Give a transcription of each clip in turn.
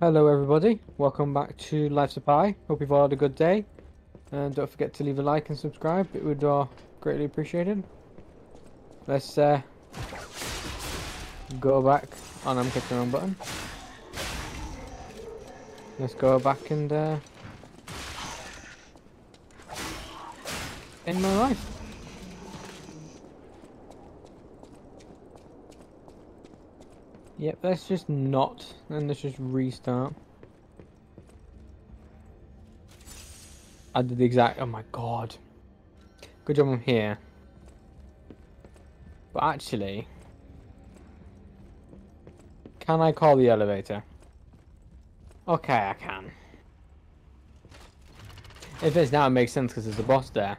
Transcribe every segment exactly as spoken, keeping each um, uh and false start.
Hello everybody, welcome back to Life Supply. Hope you've all had a good day, and don't forget to leave a like and subscribe. It would uh, greatly appreciated. Let's uh, go back. Oh no, I'm clicking the wrong button. Let's go back and uh, end my life. Yep, let's just not, and let's just restart. I did the exact, oh my god. Good job I'm here. But actually, can I call the elevator? Okay, I can. If it's now, it makes sense because there's a boss there.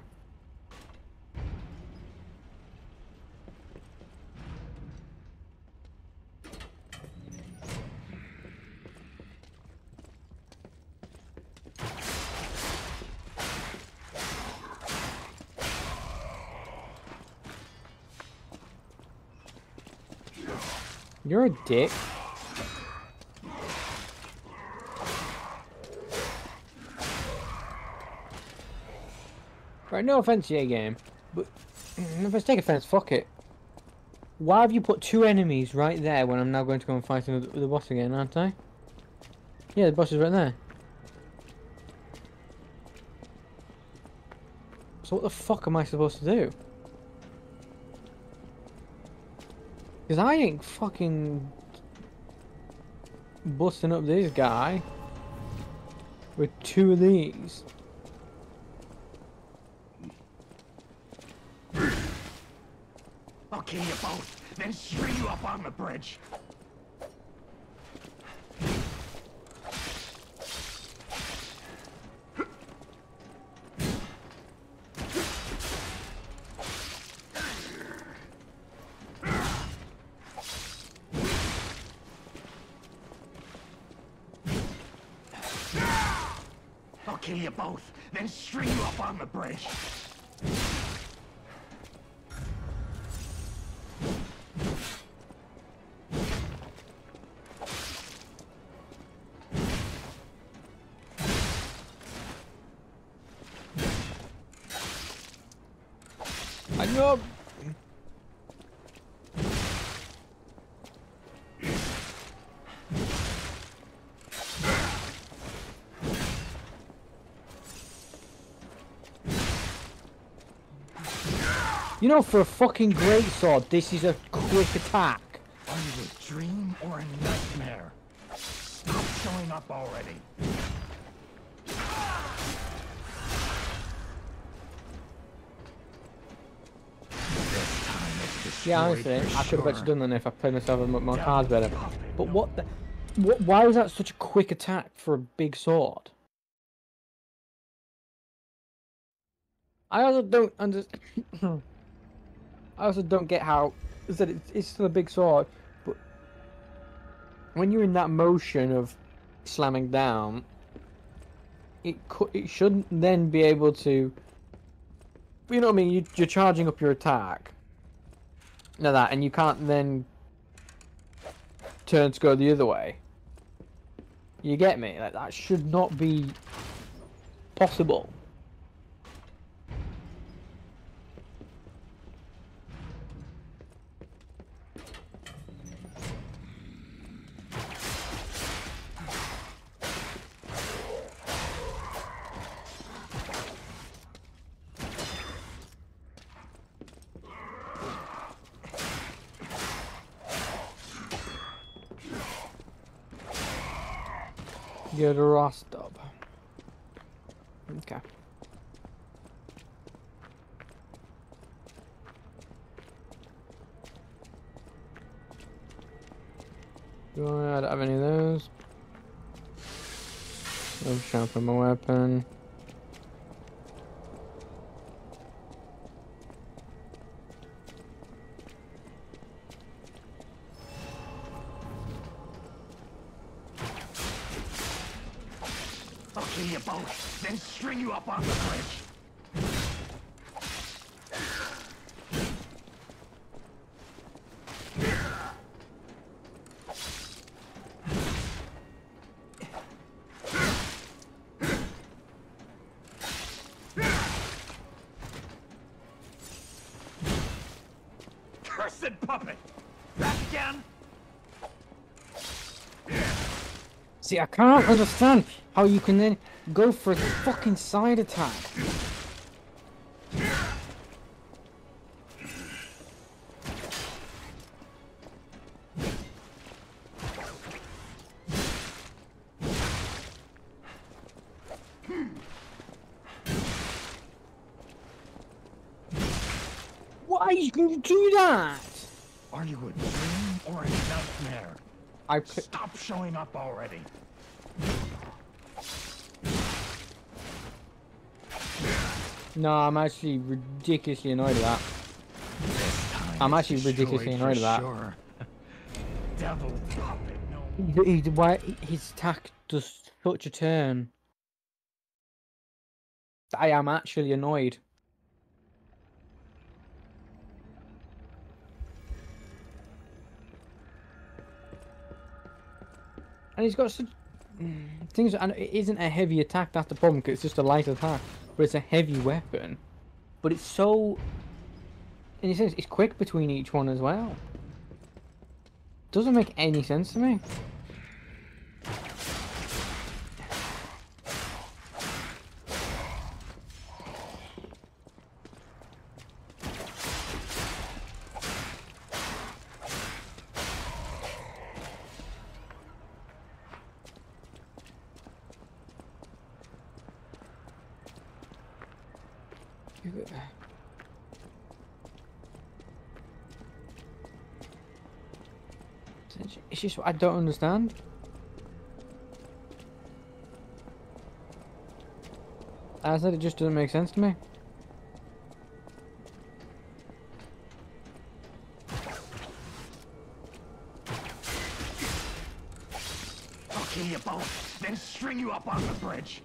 You're a dick. Right, no offense, yeah, game, but if I take offense, fuck it. Why have you put two enemies right there when I'm now going to go and fight another, the boss again, aren't I? Yeah, the boss is right there. So what the fuck am I supposed to do? Because I ain't fucking busting up this guy with two of these. I'll kill you both, then screw you up on the bridge. Kill you both, then string you up on the bridge. I know. You know, for a fucking greatsword, this is a quick attack. Are you a dream or a nightmare? Stop showing up already. Yeah, honestly, I should have actually done that if I played myself and my cards better. But what the... What, why was that such a quick attack for a big sword? I also don't understand... I also don't get how is that it's, it's still a big sword, but when you're in that motion of slamming down, it could, it shouldn't then be able to. You know what I mean? You, you're charging up your attack. Now that, and you can't then turn to go the other way. You get me? Like that should not be possible. Get a rust up. Okay. Do I have any of those? I'm sharpening my weapon. Kill you both, then string you up on the bridge. Listen, puppet. That again. See, I cannot understand how you can then go for a fucking side attack. Why you can do that? Are you a dream or a nightmare? I stop showing up already. No, I'm actually ridiculously annoyed at that. I'm actually ridiculously annoyed at that. Sure. Devil puppet, no. He, he, why, his attack does such a turn. I am actually annoyed. And he's got such things, and it isn't a heavy attack. That's the problem, because it's just a light attack, but it's a heavy weapon. But it's so, in a sense, it's quick between each one as well. Doesn't make any sense to me. It's just what I don't understand. As I said, it just doesn't make sense to me. Okay, you both. Then string you up on the bridge.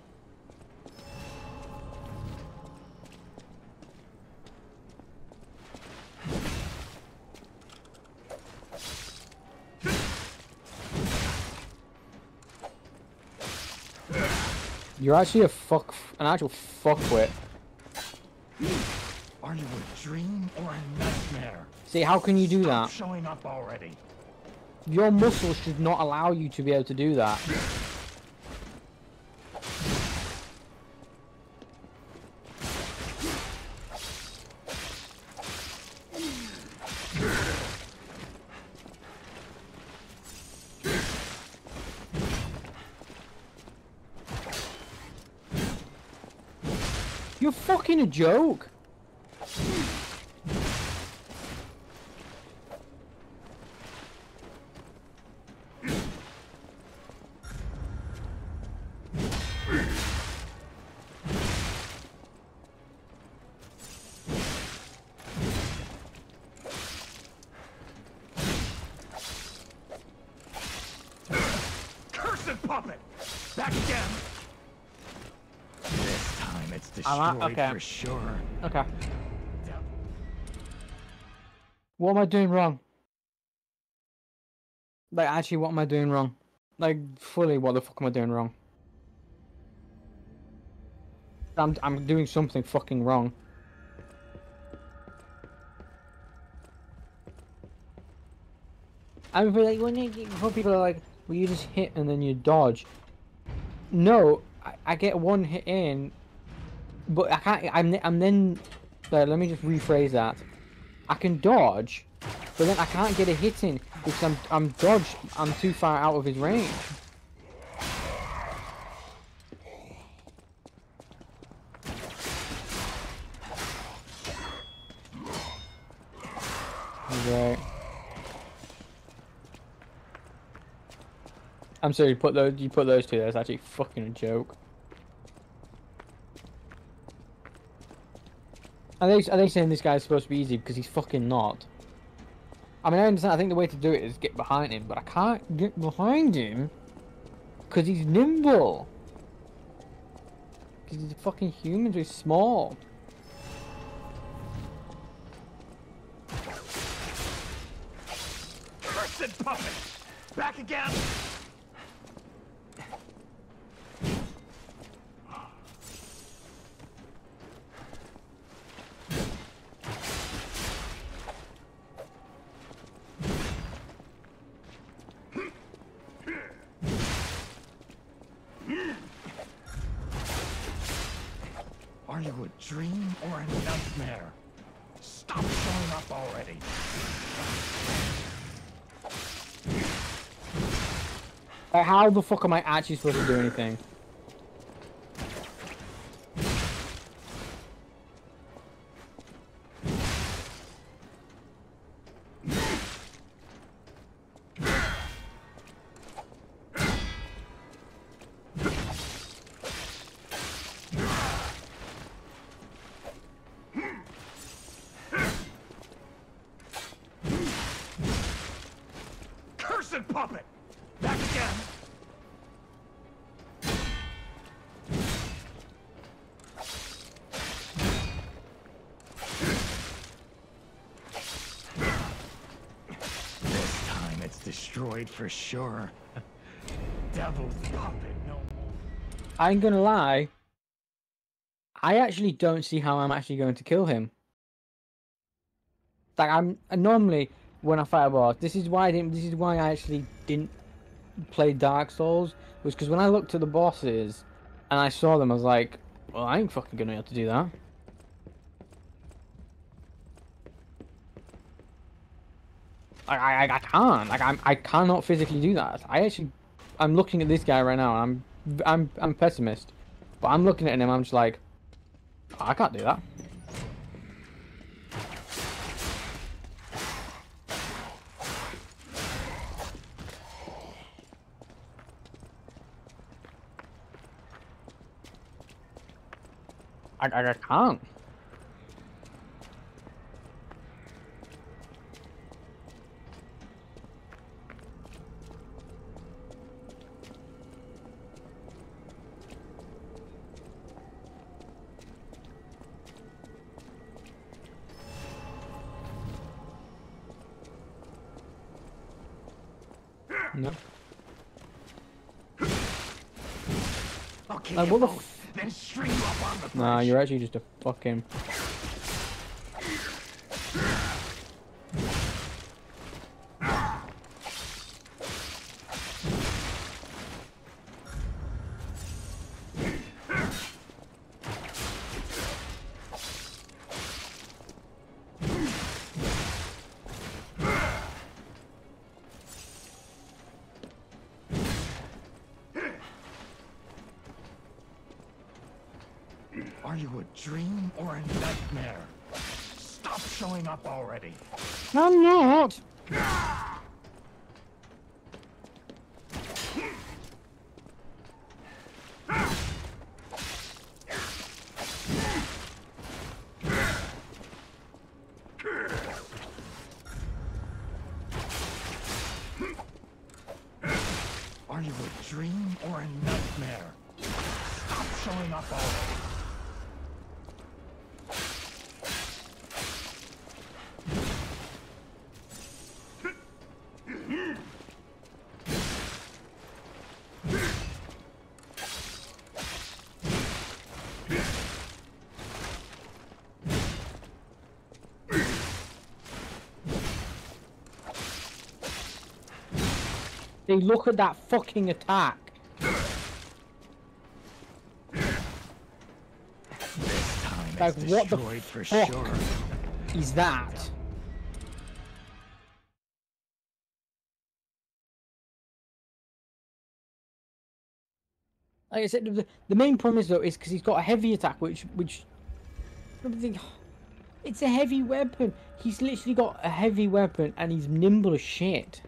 You're actually a fuck, an actual fuckwit. Are you a dream or a nightmare? See, how can you do that? Stop showing up already. Your muscles should not allow you to be able to do that. You're fucking a joke. Cursed puppet. Back again. It's destroyed okay. for sure. Okay. What am I doing wrong? Like, actually, what am I doing wrong? Like, fully, what the fuck am I doing wrong? I'm, I'm doing something fucking wrong. I would be like, when you, when people are like, well, you just hit and then you dodge. No, I, I get one hit in. But I can't, I'm, I'm then, uh, let me just rephrase that. I can dodge, but then I can't get a hit in because I'm, I'm dodged, I'm too far out of his range. Okay. I'm sorry, you put those, you put those two there, it's actually fucking a joke. Are they, are they saying this guy's supposed to be easy because he's fucking not? I mean, I understand. I think the way to do it is get behind him, but I can't get behind him because he's nimble. Because he's a fucking human, so he's small. Cursed puppet! Back again! Are you a dream or a nightmare? Stop showing up already! Like, how the fuck am I actually supposed to do anything? For sure. Devil's puppet, no more. I ain't gonna lie. I actually don't see how I'm actually going to kill him. Like, I'm normally when I fight a boss, this is why I didn't this is why I actually didn't play Dark Souls, was because when I looked at the bosses and I saw them, I was like, well, I ain't fucking gonna be able to do that. I, I, I can't. Like, I'm, I cannot physically do that. I actually, I'm looking at this guy right now, and I'm, I'm, I'm pessimist. But I'm looking at him, I'm just like, oh, I can't do that. I, I, I can't. No. Okay. Like, what the f then string you up on the nah, you're actually just a fucking. Are you a dream or a nightmare? Stop showing up already. I'm not. Are you a dream or a nightmare? Stop showing up already. Look at that fucking attack. This time like, what the for fuck sure. is that? Like I said, the, the main problem is though is because he's got a heavy attack, which which it's a heavy weapon. He's literally got a heavy weapon, and he's nimble as shit.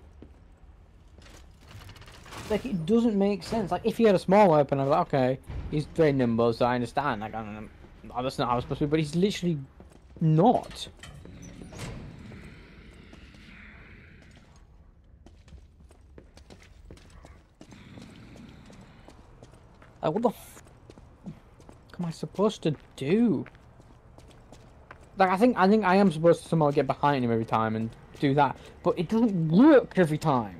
Like, it doesn't make sense. Like, if he had a small weapon, I'd be like, okay, he's very nimble, so I understand. Like, I don't know, that's not how it's supposed to be, but he's literally not. Like, what the f am I supposed to do? Like, I think I think I am supposed to somehow get behind him every time and do that, but it doesn't work every time.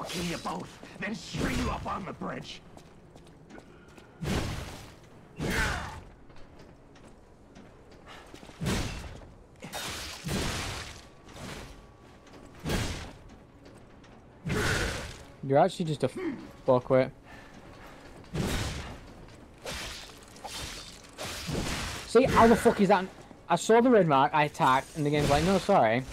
I'll kill you both, then string you up on the bridge. You're actually just a fuckwit. See, how the fuck is that? I saw the red mark, I attacked, and the game's like, no, sorry.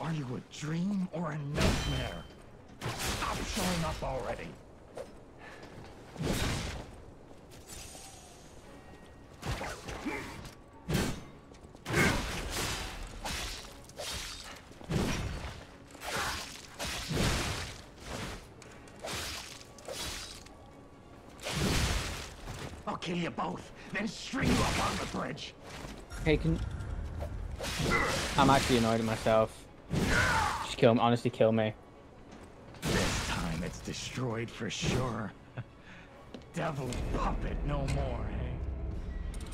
Are you a dream or a nightmare? Stop showing up already. I'll kill you both, then string you up on the bridge. Hey, can... I'm actually annoyed at myself. Just kill me. Honestly, kill me. It's destroyed for sure. Devil's puppet no more, eh?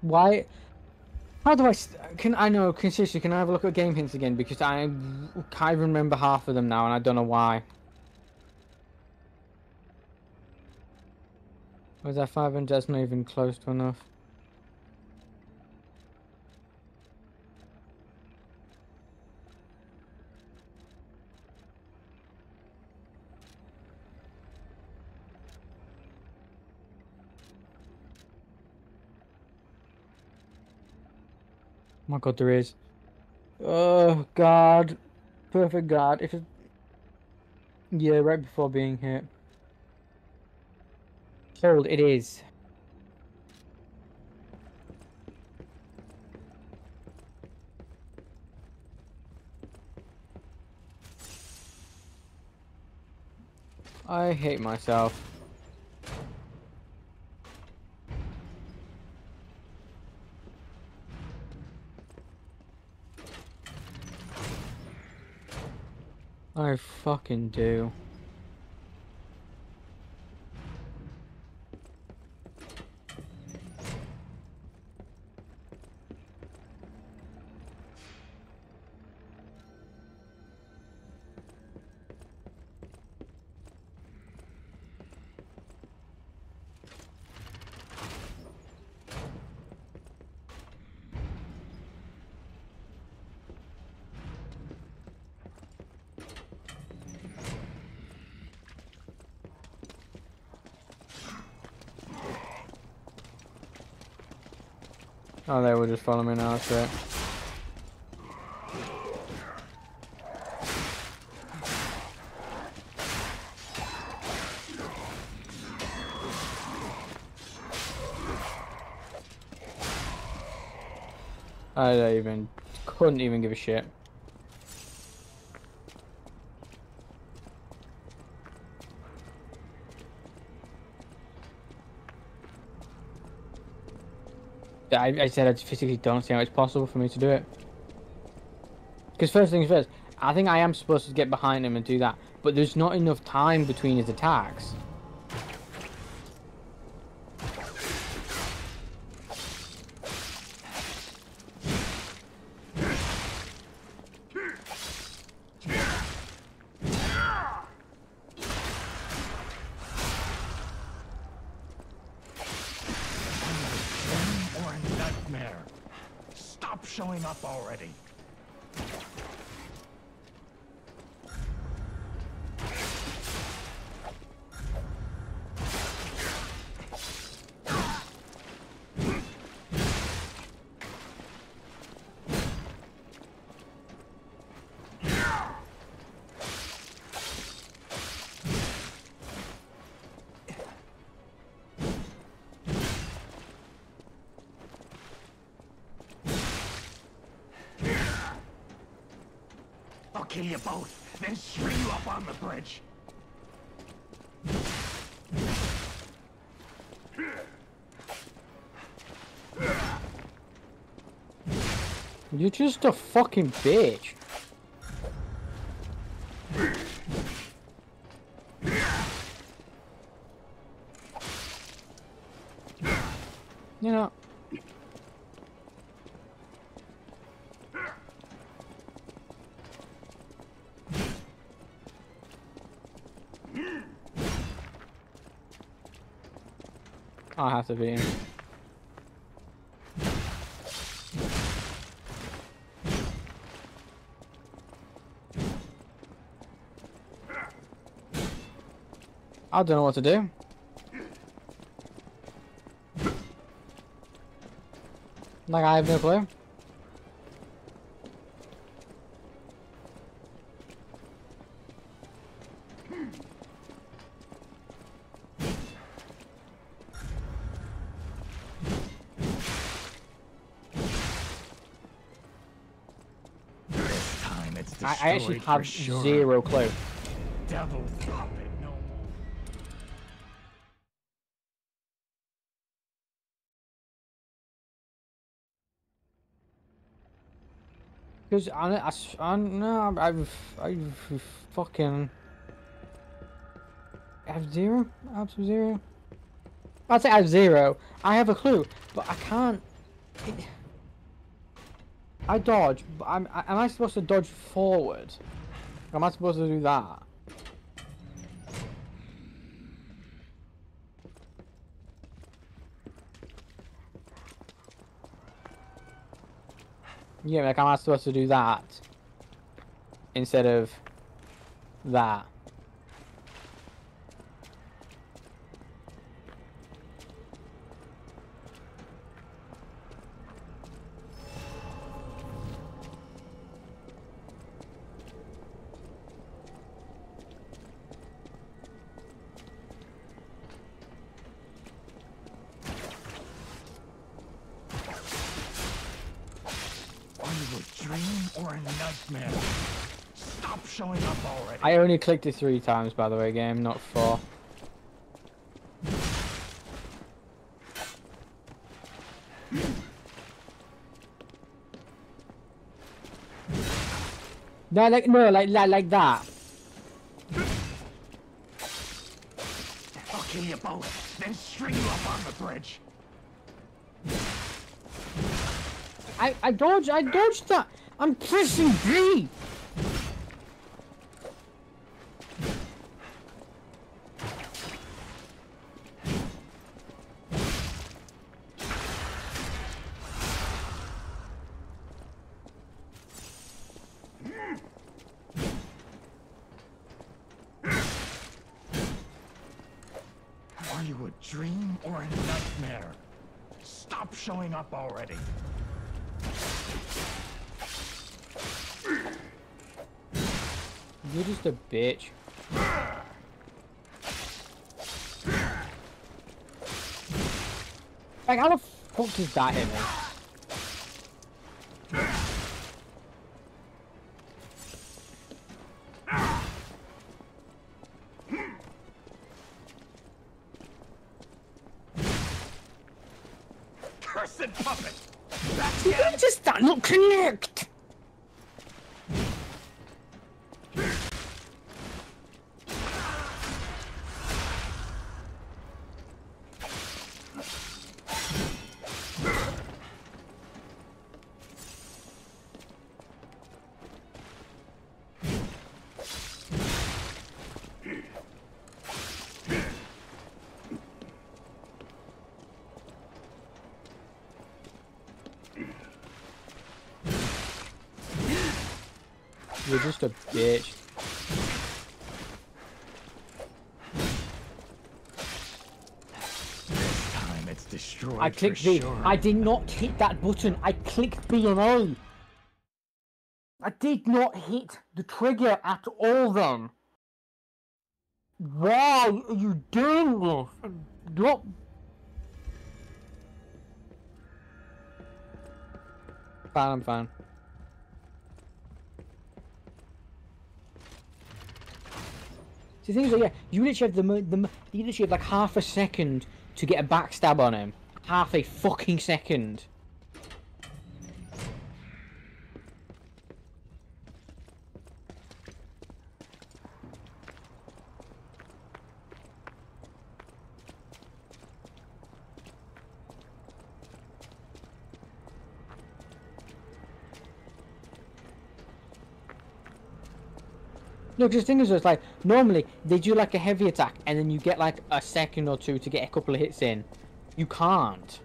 Why? How do I? St can I know? Can seriously? Can I have a look at game hints again? Because I can't remember half of them now, and I don't know why. Was that five hundred? That's not even close to enough. Oh my god, there is. Oh god. Perfect guard. If it... Yeah, right before being hit. Hold, it is. I hate myself. I fucking do. Oh, they will just follow me now, that's it. I don't even, couldn't even give a shit. I, I said I physically don't see how it's possible for me to do it. Because first things first, I think I am supposed to get behind him and do that, but there's not enough time between his attacks. Showing up already. Kill you both, then string you up on the bridge. You're just a fucking bitch. You know. I have to be in. I don't know what to do. Like, I have no clue. I, I actually have sure. zero clue. Devil drop it. Because I, I, I no, I've, I've fucking, I have zero, absolute zero. I'd say I have zero. I have a clue, but I can't. It, I dodge, but I'm, I, am I supposed to dodge forward? Or am I supposed to do that? Yeah, like, am I supposed to do that instead of that? I only clicked it three times, by the way, game, not four. No, like, no, like, like, like that. I'll kill you both, then string you up on the bridge. I, I dodged, I dodged that. I'm pressing B. Up already. You're just a bitch. Like, how the fuck does that hit me? Puppet. That's yeah, it. Just that not connect. You're just a bitch. This time it's destroyed. I clicked B. Sure. I did not hit that button. I clicked B and O. I did not hit the trigger at all then. Why are you doing this? Not... Fine, I'm fine. The thing is, like, yeah, you literally have the, the you literally have like half a second to get a backstab on him. Half a fucking second. No, because the thing is, it's like, normally, they do, like, a heavy attack, and then you get, like, a second or two to get a couple of hits in. You can't.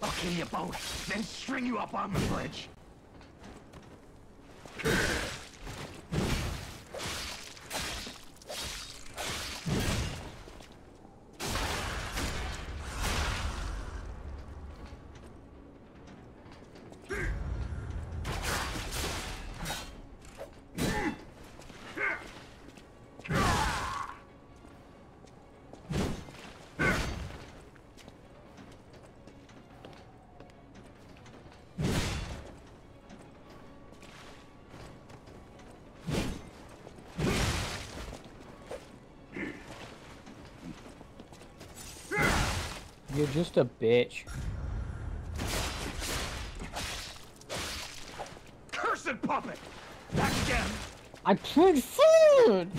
I'll kill you both, then string you up on the bridge. You're just a bitch. Cursed puppet! Back again! I put food!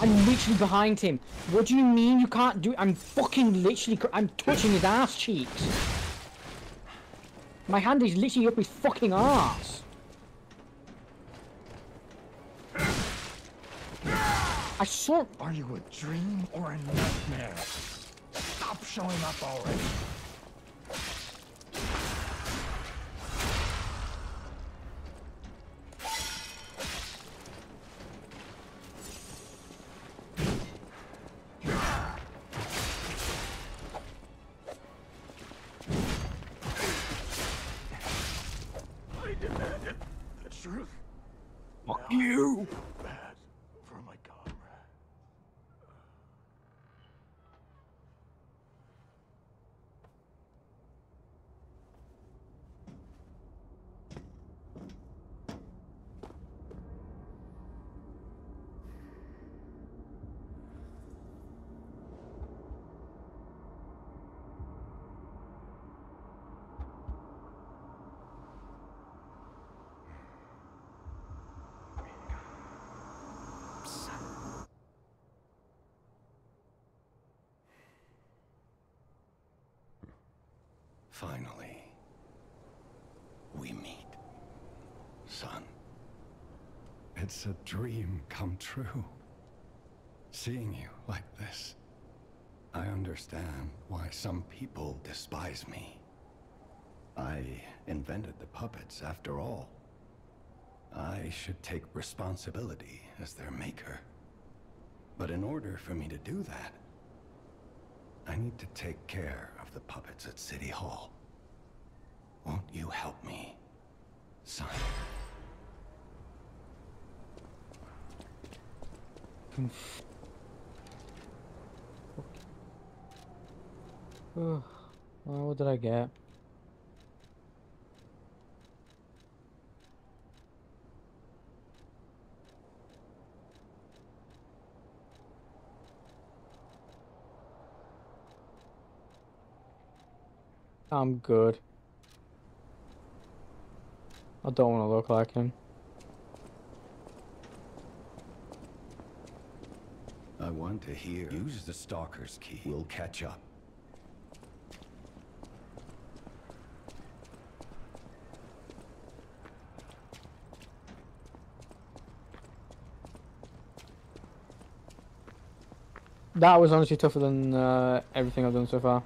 I'm literally behind him. What do you mean you can't do it? I'm fucking literally... I'm touching his ass cheeks. My hand is literally up his fucking ass. I saw... Are you a dream or a nightmare? Stop showing up already. Finally, we meet, son. It's a dream come true. Seeing you like this, I understand why some people despise me. I invented the puppets, after all. I should take responsibility as their maker. But in order for me to do that, I need to take care of the puppets at City Hall. Won't you help me, son? Oh, what did I get? I'm good. I don't want to look like him. I want to hear. Use the stalker's key. We'll catch up. That was honestly tougher than uh, everything I've done so far.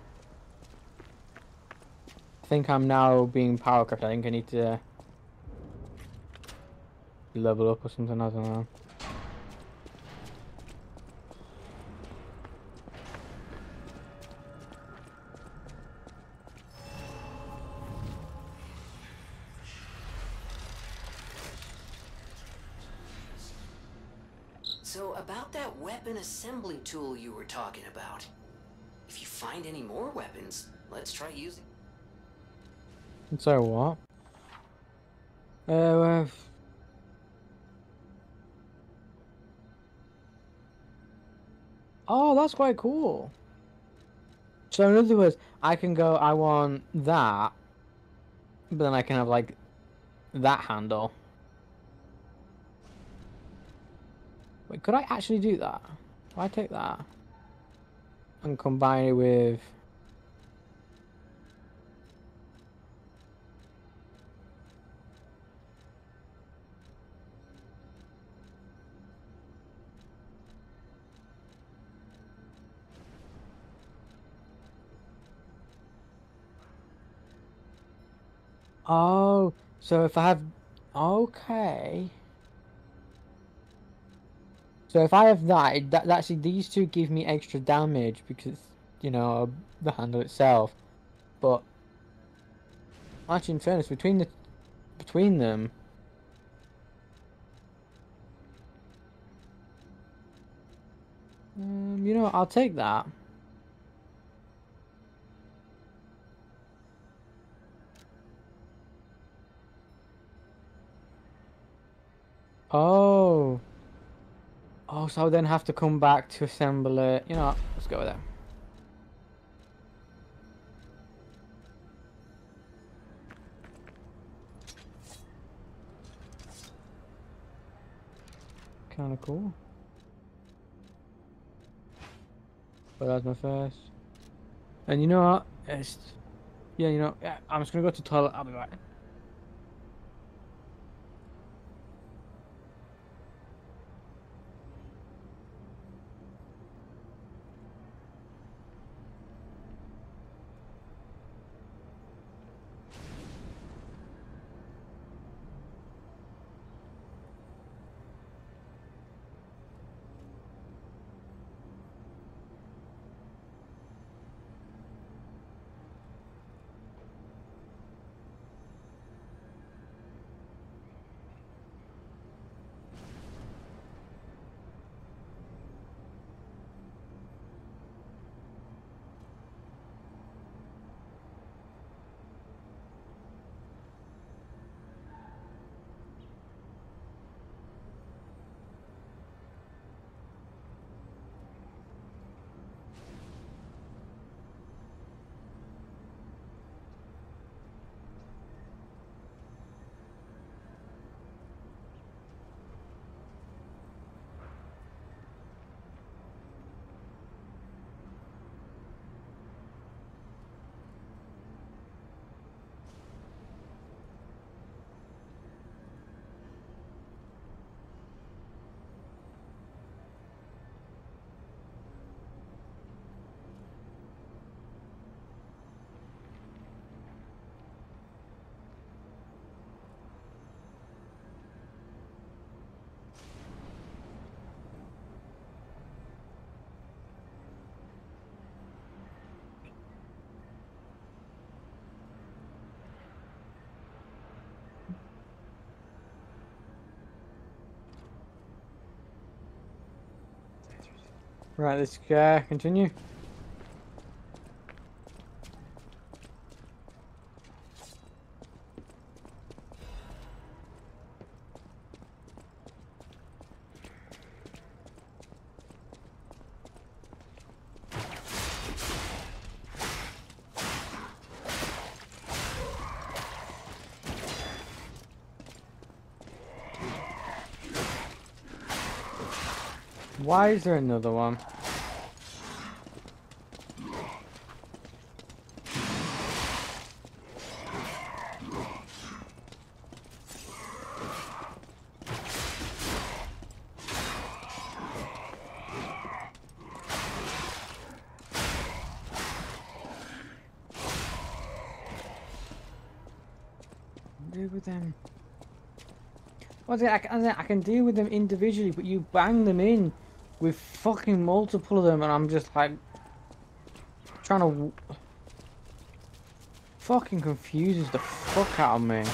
I think I'm now being power crept. I think I need to level up or something, I don't know. So about that weapon assembly tool you were talking about. If you find any more weapons, let's try using it. It's our what? Uh, oh, that's quite cool. So in other words, I can go, I want that, but then I can have like that handle. Wait, could I actually do that? If I take that and combine it with... Oh, so if I have... Okay. So if I have that, it, that actually these two give me extra damage because, you know, the handle itself. But, actually in fairness, between, the, between them... Um, you know what, I'll take that. Oh. Oh, so I'll then have to come back to assemble it. You know what? Let's go with that. Kinda cool. But that was my first. And you know what? It's... Yeah, you know, yeah, I'm just gonna go to the toilet. I'll be back. Right, let's uh, continue. Why is there another one? Deal with them. What's it? I can, I can deal with them individually, but you bang them in with fucking multiple of them, and I'm just like trying to w fucking confuses the fuck out of me.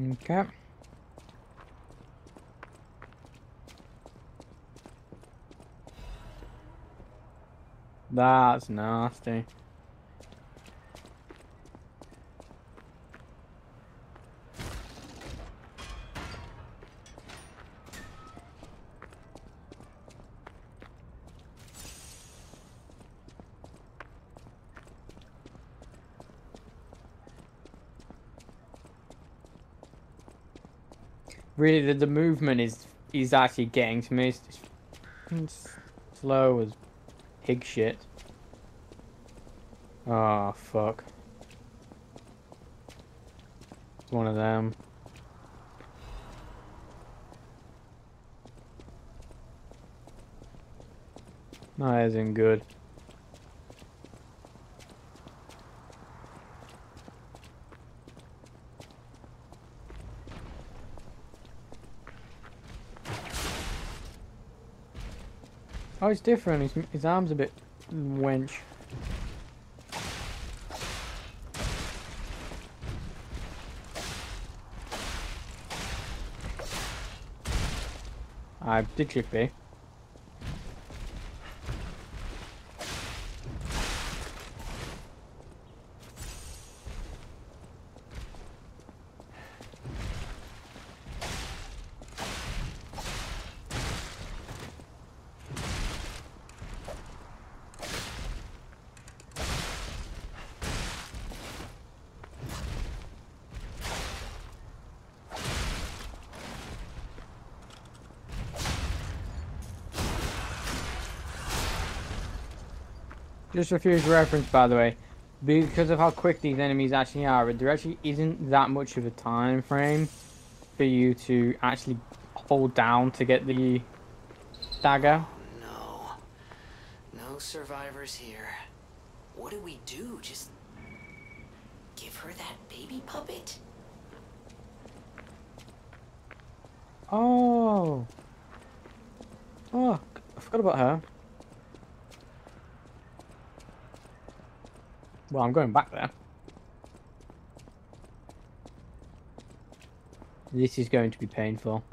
Okay. That's nasty. Really, the, the movement is is actually getting to me. It's, just, it's slow as pig shit. Oh fuck! It's one of them. That isn't good. Oh, it's different. His, his arm's a bit wench. I did trick B. Just refuse reference, by the way, because of how quick these enemies actually are. There actually isn't that much of a time frame for you to actually hold down to get the dagger. Oh, no, no survivors here. What do we do? Just give her that baby puppet? Oh, oh, I forgot about her. Well, I'm going back there. This is going to be painful.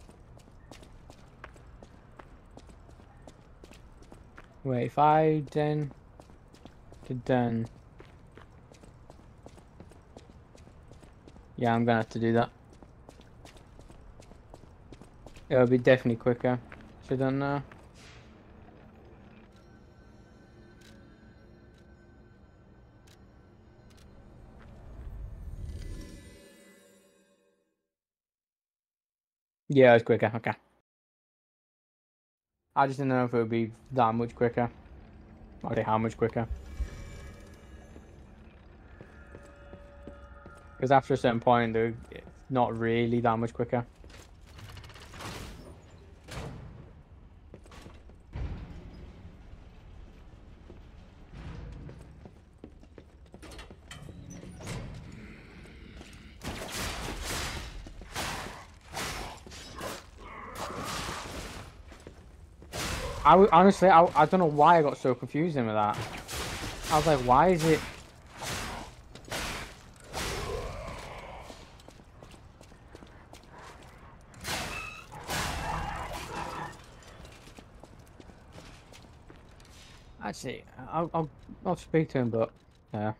Wait, five, ten, to ten. Yeah, I'm gonna have to do that. It'll be definitely quicker. Should I know? Yeah, it's quicker, okay. I just didn't know if it would be that much quicker. Okay, how much quicker. Because after a certain point, it's not really that much quicker. I honestly, I, I don't know why I got so confused with that. I was like, why is it? Actually, I'll I'll, I'll speak to him, but yeah.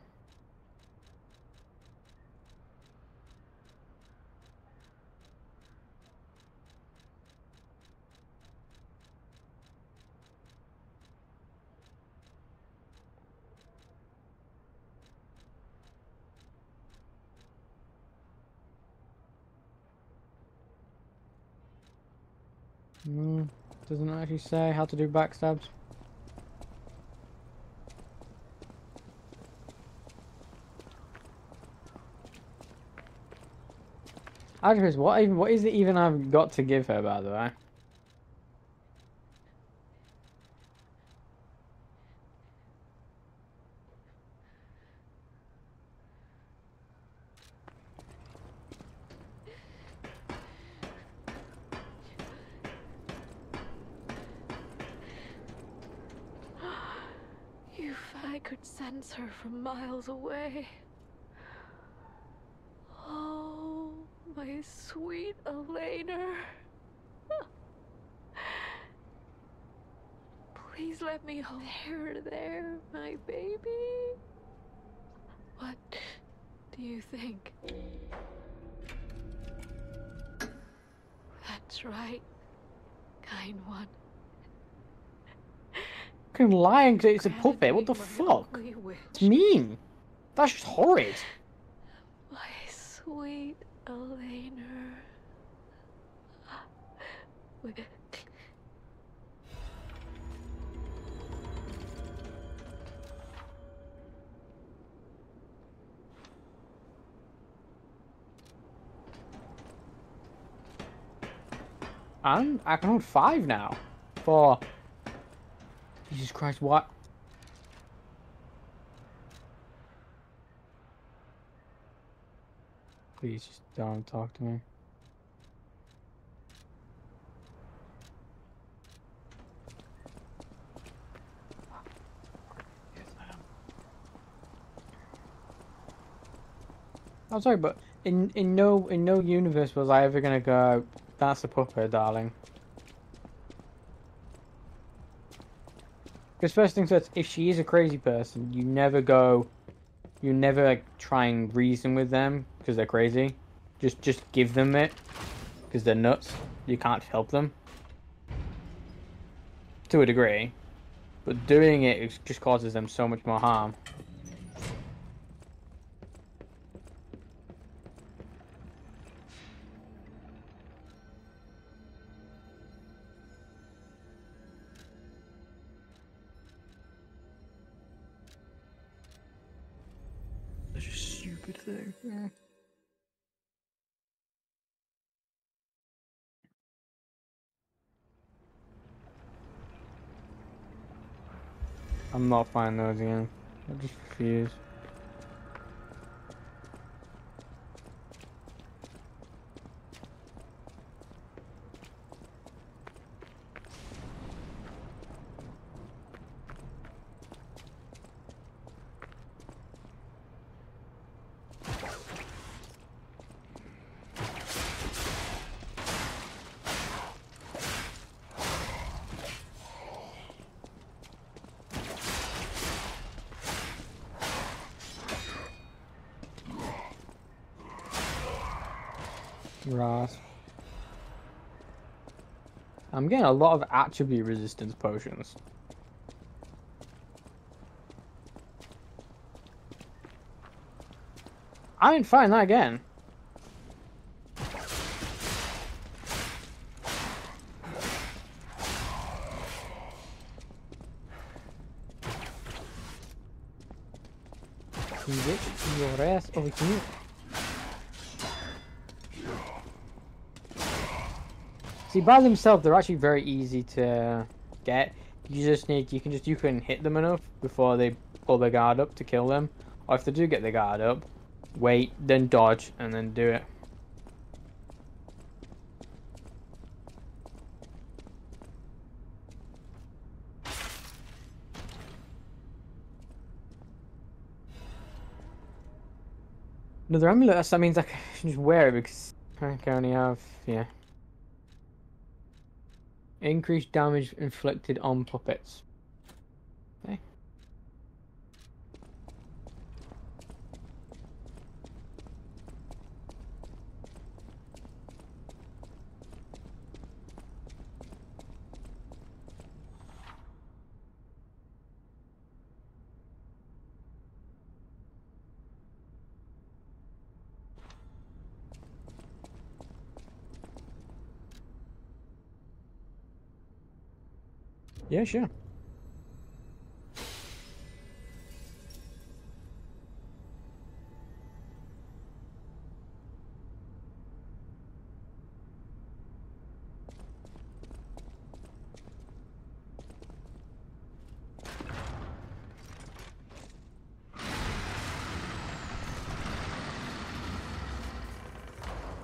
Mm, doesn't actually say how to do backstabs. Actually, what even what is it even I've got to give her, by the way? my sweet Elena. Please let me hold her there, my baby. What do you think? That's right, kind one. I'm lying because it's a puppet. What the fuck? It's mean. That's just horrid. My sweet Elena. And I can hold five now. For Jesus Christ, what? Please just don't talk to me. Yes, I am. I'm sorry, but in in no in no universe was I ever gonna go. That's a puppet, darling. Because first thing first, if she is a crazy person, you never go, you never like, try and reason with them because they're crazy. Just, just give them it because they're nuts. You can't help them to a degree, but doing it, it just causes them so much more harm. I'm not finding those again. I just refuse. Right. I'm getting a lot of attribute resistance potions. I didn't find that again. You get your ass over here. See, by themselves, they're actually very easy to get. You just need, you can just, you can hit them enough before they pull their guard up to kill them. Or if they do get their guard up, wait, then dodge, and then do it. Another amulet, that means I can just wear it because I can only have, yeah. Increased damage inflicted on puppets. Okay. Yeah, sure.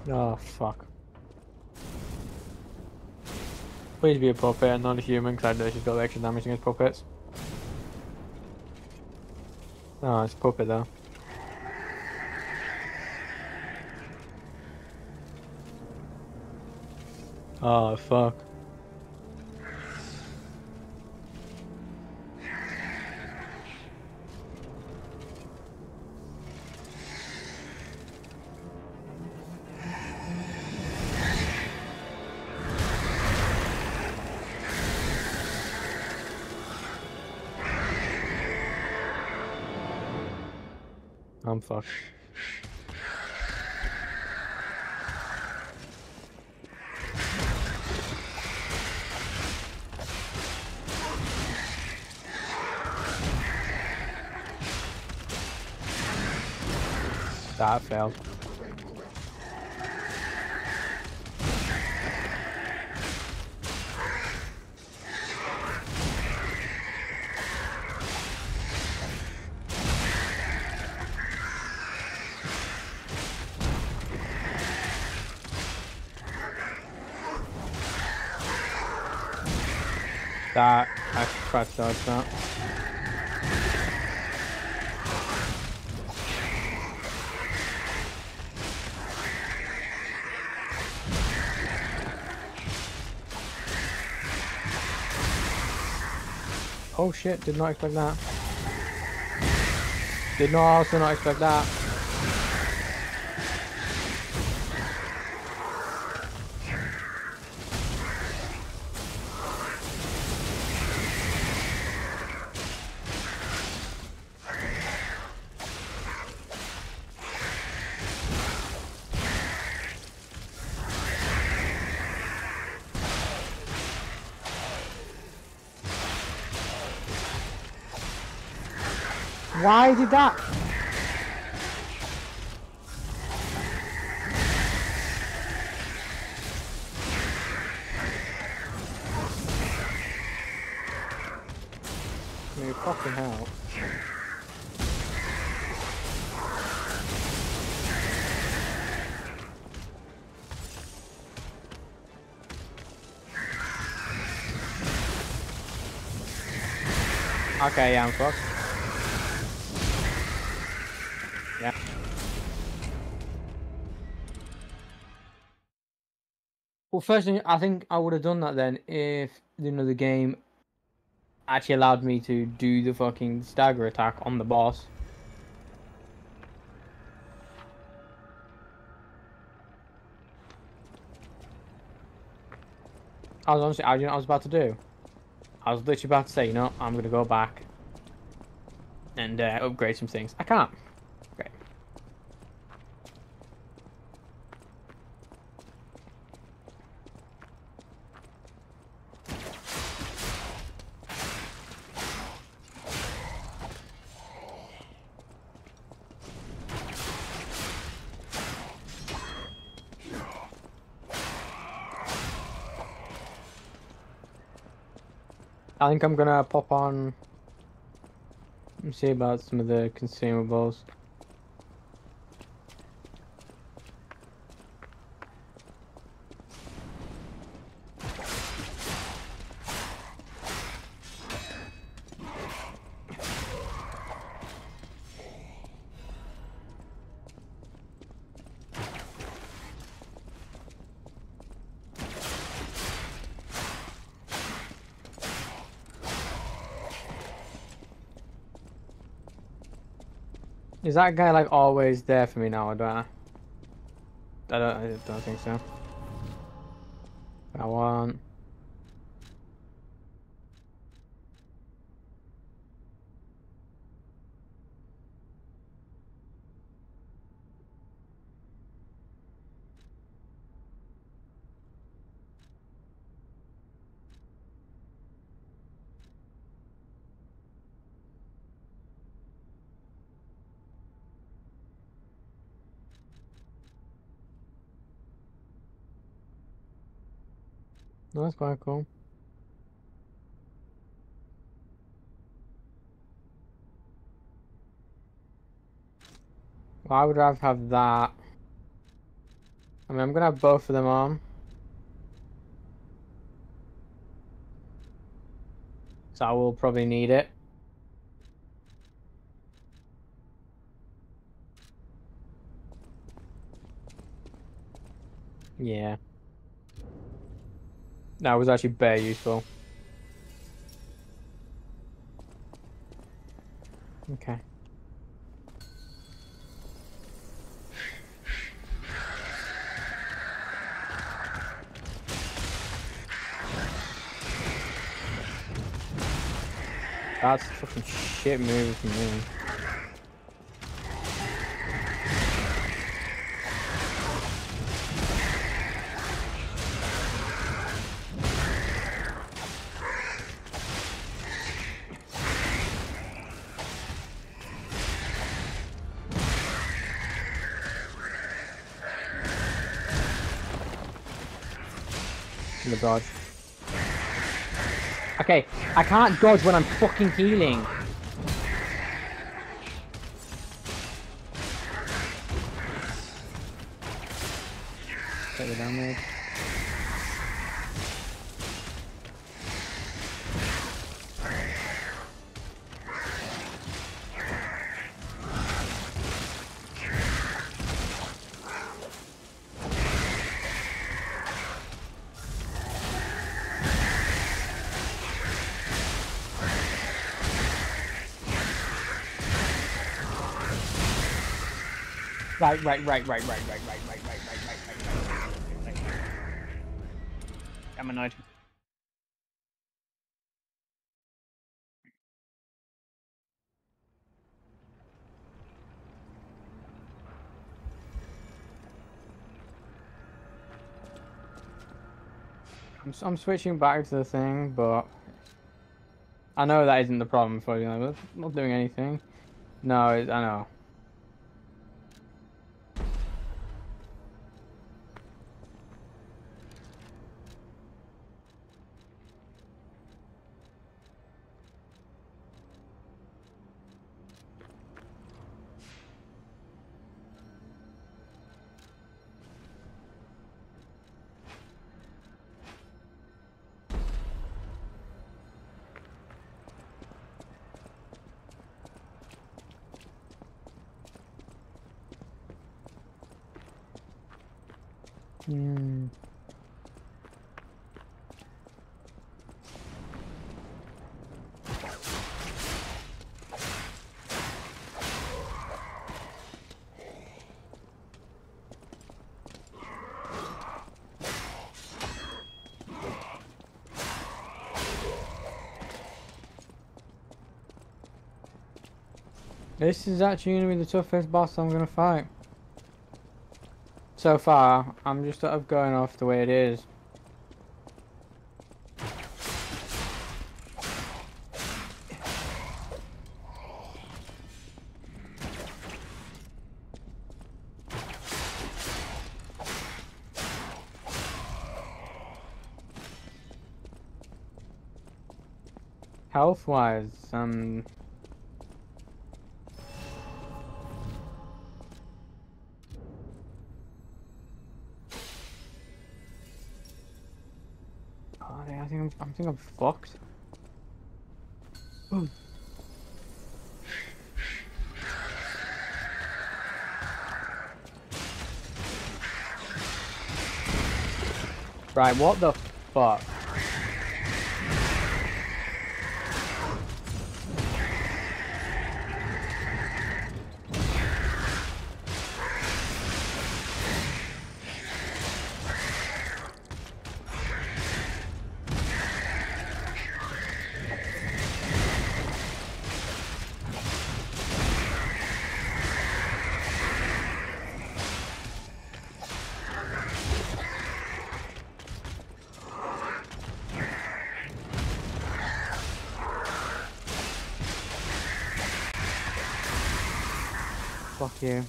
Oh, fuck. Please be a puppet and not a human, because I know she's got the extra damage against puppets. Oh, it's a puppet though. Oh, fuck. I'm fucked. That failed. That, I tried to dodge that. Oh shit, did not expect that. Did not also not expect that. Why did that? Dude, fucking hell. Okay, yeah, I'm fucked. Yeah. Well, first thing, I think I would have done that then if, you know, the game actually allowed me to do the fucking stagger attack on the boss. I was honestly, I didn't know what I was about to do. I was literally about to say, you know, I'm gonna go back and uh, upgrade some things. I can't. I think I'm gonna pop on and see about some of the consumables. Is that guy like always there for me now, or do I? I don't, I don't think so. I want. No, that's quite cool. Well, I would rather have that. I mean, I'm gonna have both of them on. So I will probably need it. Yeah. No, it was actually bare useful. Okay. That's a fucking shit move for me. The dodge. Okay, I can't dodge when I'm fucking healing. Take the damage. Right, right, right, right, right, right, right, right, right, right, right, right, right, right. I'm annoyed. I'm, I'm switching back to the thing, but I know that isn't the problem for you. I'm not doing anything. No, it, I know. Hmm. This is actually going to be the toughest boss I'm going to fight. So far, I'm just sort of going off the way it is. Health-wise, um... I think I'm fucked. Ooh. Right, what the fuck? Fuck you.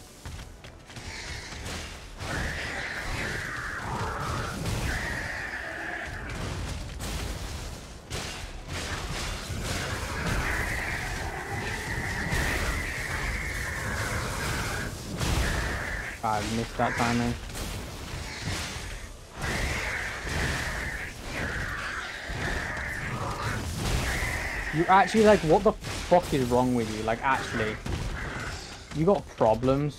I missed that timing. You actually, like, what the fuck is wrong with you? Like, actually. You got problems.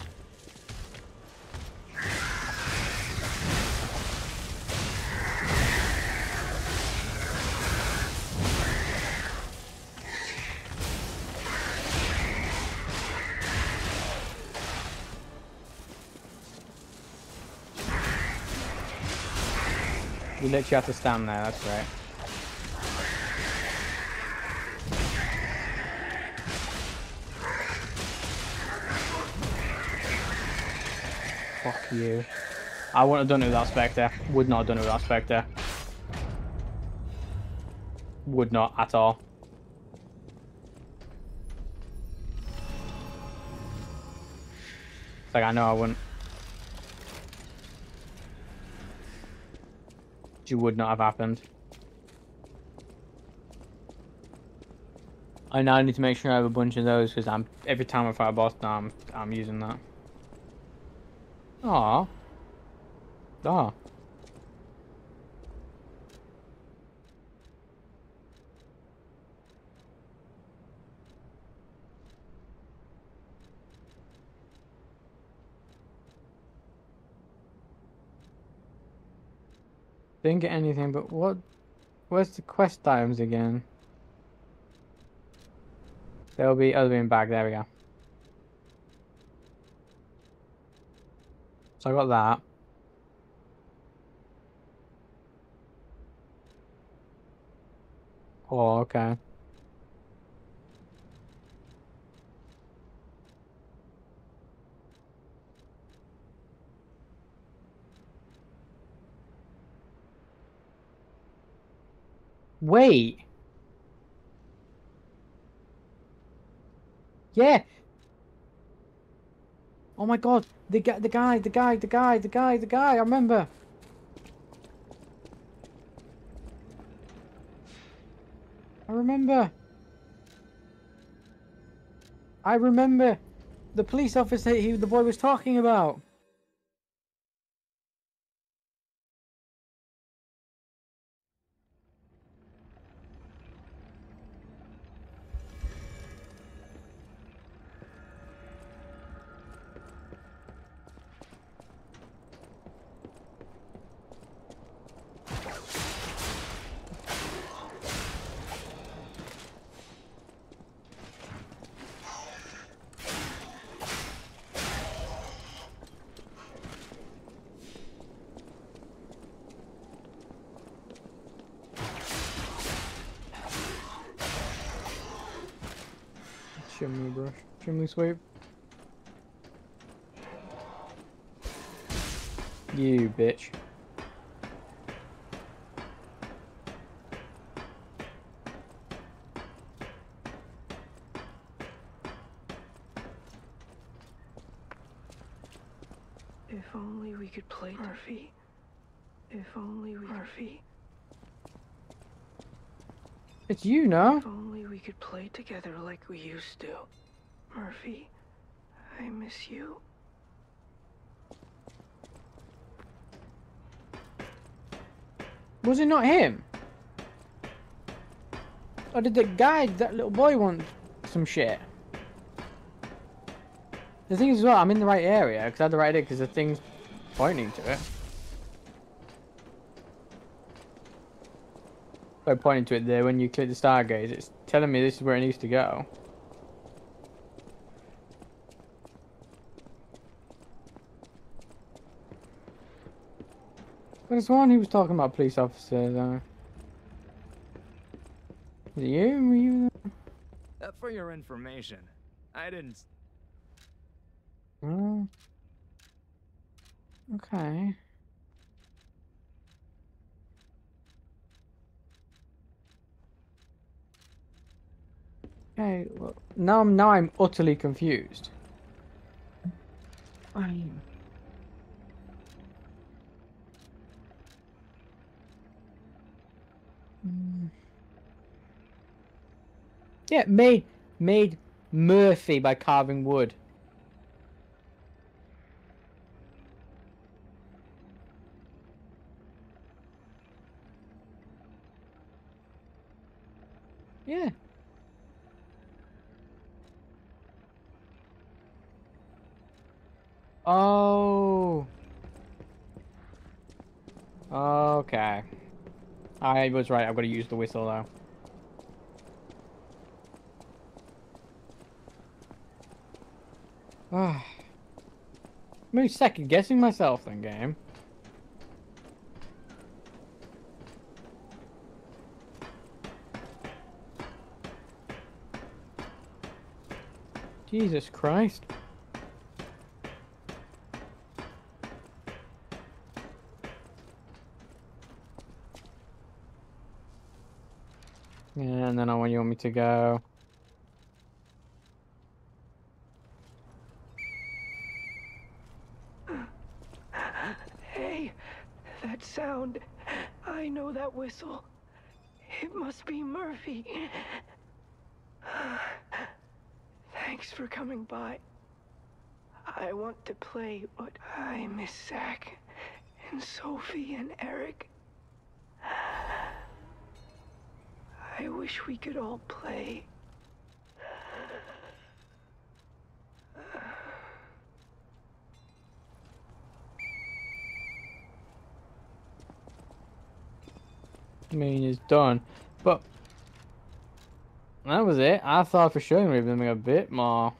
You literally have to stand there, that's right. Fuck you. I wouldn't have done it without Spectre. Would not have done it without Spectre. Would not at all. It's like, I know I wouldn't. You would not have happened. I now need to make sure I have a bunch of those because I'm every time I fight a boss now I'm I'm using that. Aww. Ah. Didn't get anything, but what? Where's the quest items again? There'll be other in bag. There we go. So I got that. Oh, okay. Wait. Yeah. Oh my god, the guy, the guy, the guy, the guy, the guy, the guy. I remember. I remember. I remember the police officer he the boy was talking about. Chimney brush, chimney sweep. You bitch. If only we could play Murphy. If only we Murphy. It's you now. We could play together like we used to. Murphy, I miss you. Was it not him? Or did the guy, that little boy, want some shit? The thing is, well, I'm in the right area because I had the right idea because the thing's pointing to it. By pointing to it there, when you click the stargaze, it's telling me this is where it needs to go. But it's one who was talking about police officers. Uh, is it you? Were you there? Uh, for your information, I didn't. Oh. Okay. Okay, well, now I'm now I'm utterly confused. I'm... Mm. Yeah, made made Murphy by carving wood. Yeah. Oh. Okay. I was right. I've got to use the whistle though. Ah. Maybe second guessing myself then, game. Jesus Christ. And then I want you want me to go. Hey, that sound. I know that whistle. It must be Murphy. Thanks for coming by. I want to play, but I miss Zach and Sophie and Eric. I wish we could all play. I mean, it's done, but that was it. I thought for sure we were doing a bit more.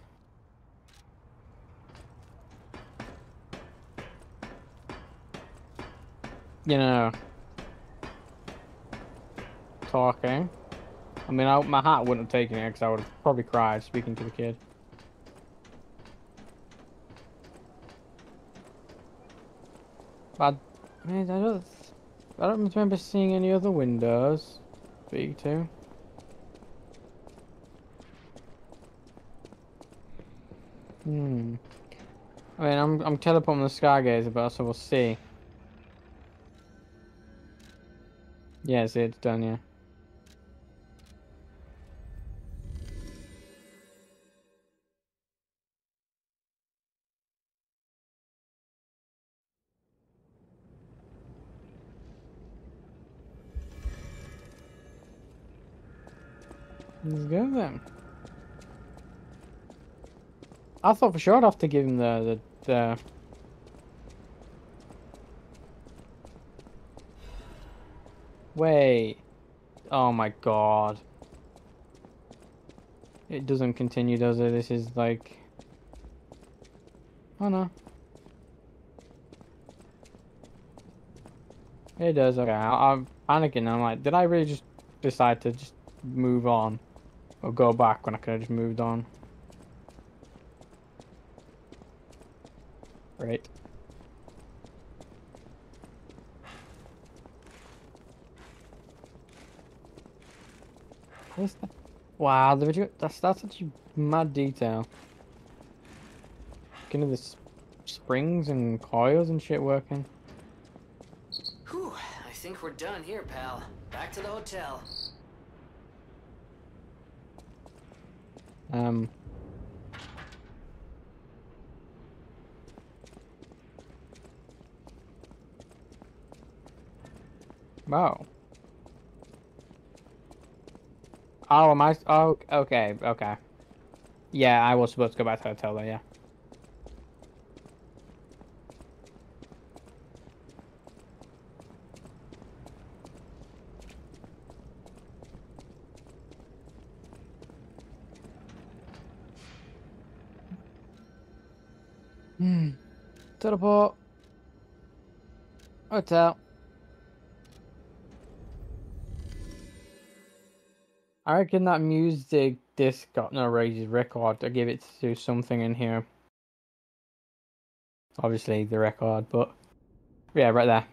You know, talking. I mean, I, my heart wouldn't have taken it because I would have probably cried speaking to the kid. But I, mean, I, don't, I don't remember seeing any other windows. Big too. Hmm. I mean, I'm I'm teleporting the Stargazer, but so we'll see. Yeah, see, it's done. Yeah. Let's go then. I thought for sure I'd have to give him the the, the... Wait. Oh my god. It doesn't continue, does it? This is like... Oh no. It does, okay. I, I'm panicking. I'm like, did I really just decide to just move on? Or go back when I could have just moved on. Right. What's that? Wow, the video, that's that's such a mad detail. Look into the sp springs and coils and shit working. Whew, I think we're done here, pal. Back to the hotel. Um. Wow. Oh, am I? Oh, okay, okay. Yeah, I was supposed to go back to the hotel though, yeah. Hmm. Teleport. Hotel. I reckon that music disc got no raises record. I give it to something in here. Obviously the record, but yeah, right there.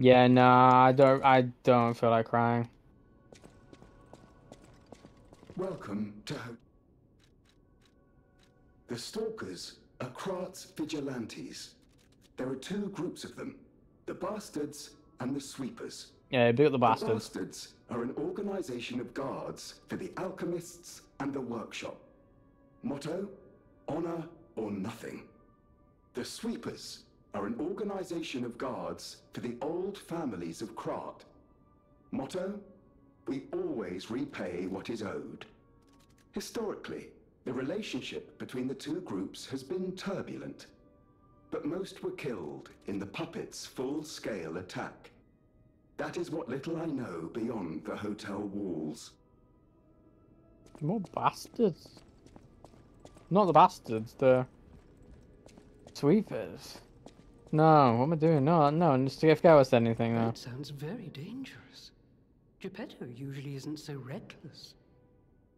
Yeah, no, I don't. I don't feel like crying. Welcome to the Stalkers are Krat's vigilantes. There are two groups of them: the Bastards and the Sweepers. Yeah, they built the Bastards. The Bastards are an organization of guards for the alchemists and the workshop. Motto, honor or nothing. The Sweepers are an organization of guards for the old families of Krat. Motto, we always repay what is owed. Historically, the relationship between the two groups has been turbulent, but most were killed in the puppets' full-scale attack. That is what little I know beyond the hotel walls. More bastards. Not the bastards, the sweepers. No, what am I doing? No, no, just to go us anything though. That sounds very dangerous. Geppetto usually isn't so reckless.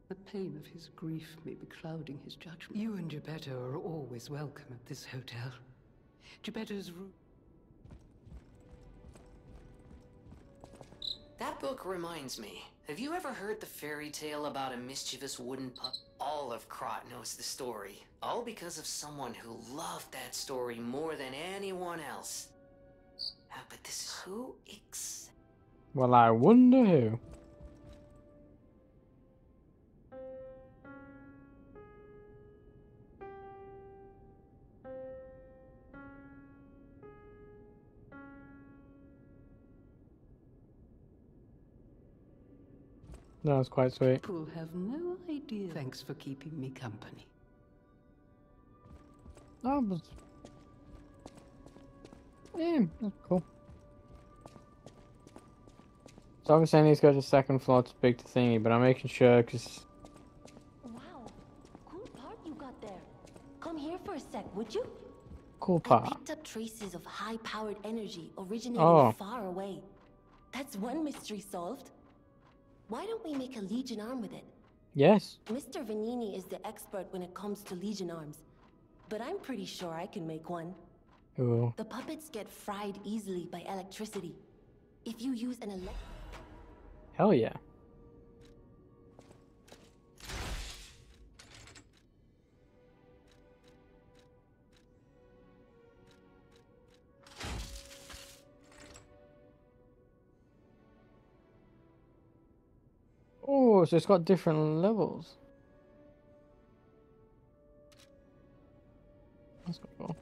The pain of his grief may be clouding his judgment. You and Geppetto are always welcome at this hotel. Geppetto's room. That book reminds me. Have you ever heard the fairy tale about a mischievous wooden pup? All of Krat knows the story. All because of someone who loved that story more than anyone else. Ah, but this is who ex- Well, I wonder who. No, it's quite sweet. People have no idea. Thanks for keeping me company. Oh, but... yeah, that's cool. So obviously I need to go to the second floor to speak to Thingy, but I'm making sure because... Wow, cool part you got there. Come here for a sec, would you? Cool part. I picked up traces of high-powered energy originating oh. far away. That's one mystery solved. Why don't we make a Legion arm with it? Yes. Mister Venini is the expert when it comes to Legion arms, but I'm pretty sure I can make one. Ooh. The puppets get fried easily by electricity. If you use an elect... Hell yeah. Oh, so it's got different levels. That's cool.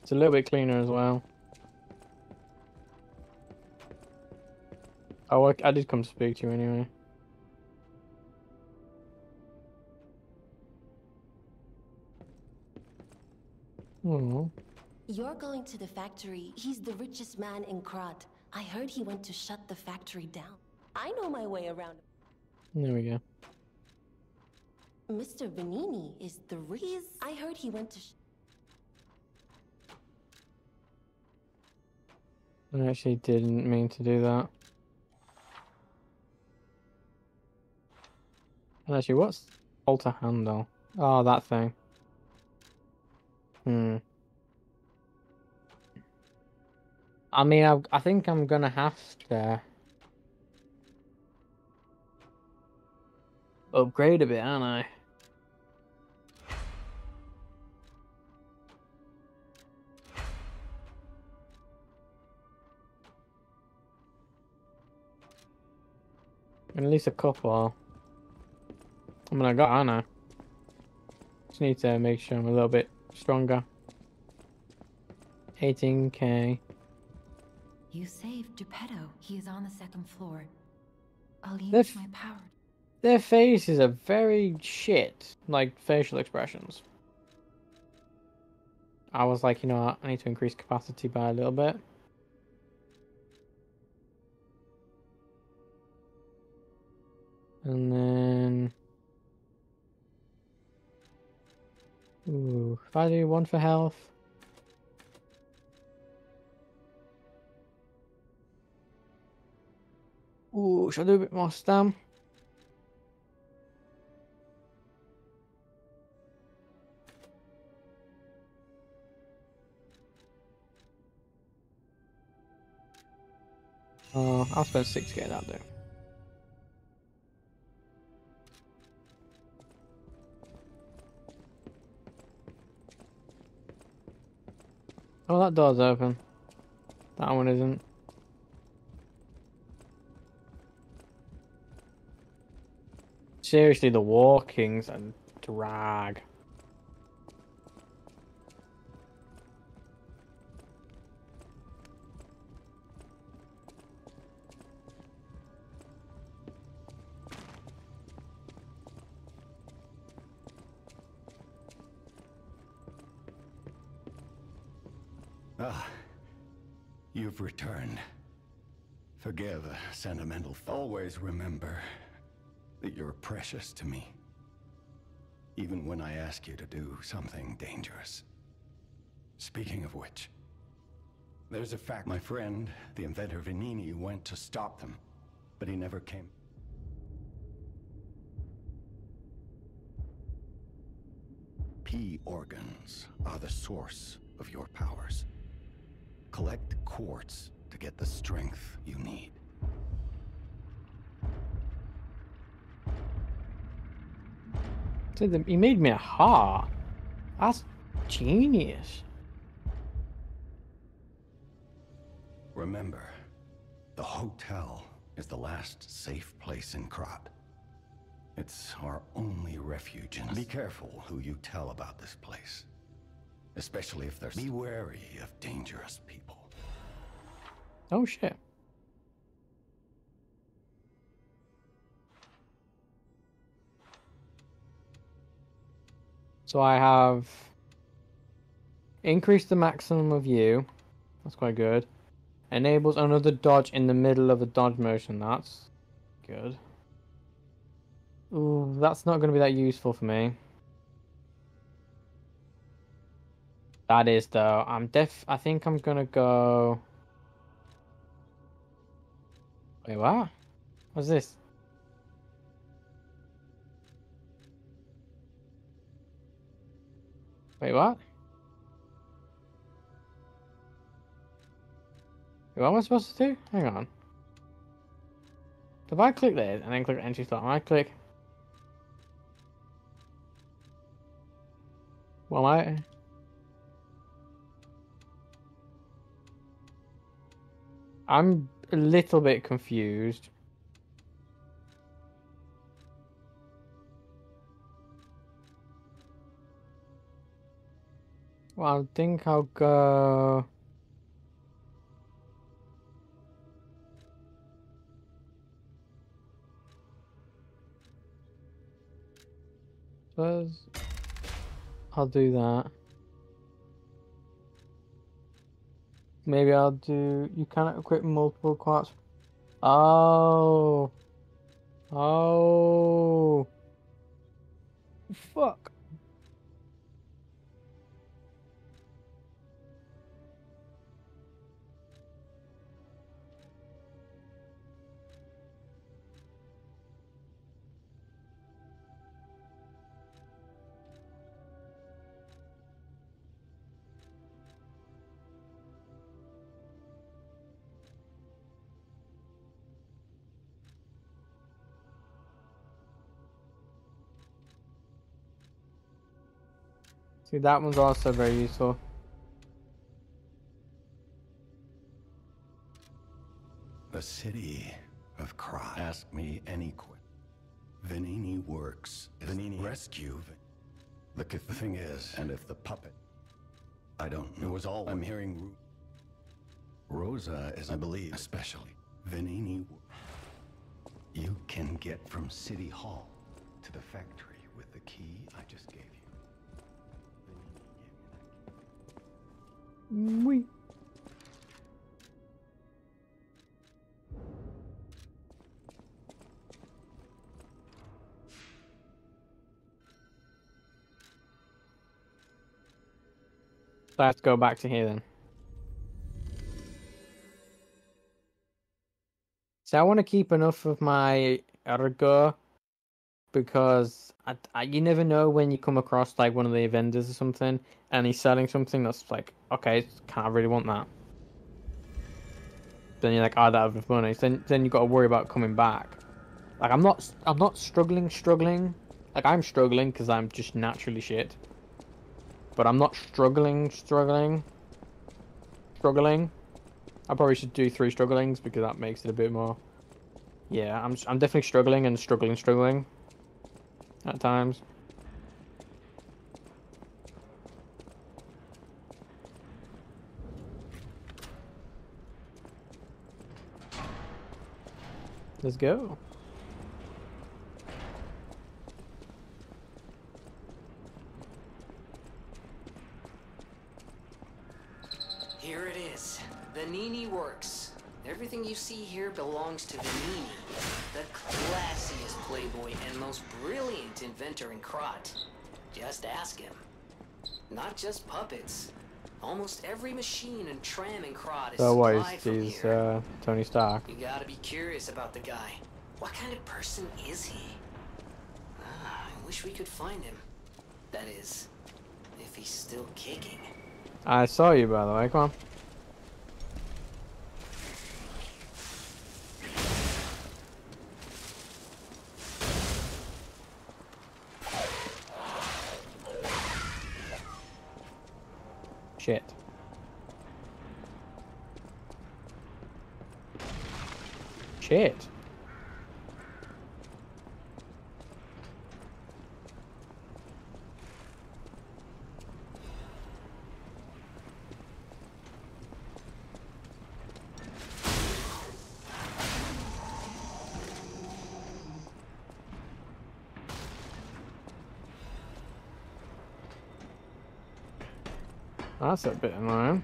It's a little bit cleaner as well. Oh, I, I did come to speak to you anyway. Oh. You're going to the factory. He's the richest man in Krat. I heard he went to shut the factory down. I know my way around. There we go. Mister Venini is the reason. I heard he went to sh I actually didn't mean to do that. And actually, what's alter handle? Oh, that thing. Hmm. I mean, I, I think I'm gonna have to upgrade a bit, aren't I? And at least a couple. I mean, I got Anna. Just need to make sure I'm a little bit stronger. eighteen K. You saved Geppetto. He is on the second floor. I'll use my power. Their faces are very shit. Like, facial expressions. I was like, you know what? I need to increase capacity by a little bit. And then... ooh, if I do one for health... ooh, should I do a bit more stam? Oh, I'll spend six K, that'll do. Oh, that door's open. That one isn't. seriously, the walking's a drag. Ah, you've returned. Forgive a sentimental thought. Always remember that you're precious to me, even when I ask you to do something dangerous. Speaking of which, there's a fact. My friend, the inventor Venini, went to stop them, but he never came. P organs are the source of your powers. Collect quartz to get the strength you need. So the, he made me a heart. That's genius. Remember, the hotel is the last safe place in Krat. It's our only refuge. And be careful who you tell about this place. Especially if there's... Be wary of dangerous people. Oh, shit. So I have increased the maximum of you. That's quite good. Enables another dodge in the middle of a dodge motion. That's good. Ooh, that's not going to be that useful for me. That is though. I'm def. I think I'm gonna go. Wait, what? What's this? Wait, what? Wait, what am I supposed to do? Hang on. If I click this and then click entry slot, and I click. Well, I. I'm a little bit confused. Well, I think I'll go... First, I'll do that. Maybe I'll do... You can't equip multiple quartz. Oh. Oh. Fuck. See, that one's also very useful. The city of Krat. Ask me any question. Venini works. Venini rescue. The thing is, and if the puppet, I don't know. It was all I'm hearing. Rosa is, I believe, especially Venini. You can get from City Hall to the factory with the key I just gave you. Oui. So I have to go back to here then. So I want to keep enough of my Ergo because I, I, you never know when you come across like one of the vendors or something and he's selling something that's like, okay, can't really want that. Then you're like, oh, that would be funny. So then, then you've got to worry about coming back. Like, I'm not, I'm not struggling, struggling. Like, I'm struggling because I'm just naturally shit. But I'm not struggling, struggling, struggling. I probably should do three strugglings because that makes it a bit more. Yeah, I'm, I'm definitely struggling and struggling, struggling. at times. Let's go. Here it is. Venini works. Everything you see here belongs to Venini, the classiest playboy and most brilliant inventor in Krat. Just ask him. Not just puppets. Almost every machine and tram in Krat is supplied he's, from he's, here. Uh, Tony Stark. You gotta be curious about the guy. What kind of person is he? Ah, I wish we could find him. That is, if he's still kicking. I saw you, by the way. Come on. Shit. Shit. That's a bit annoying.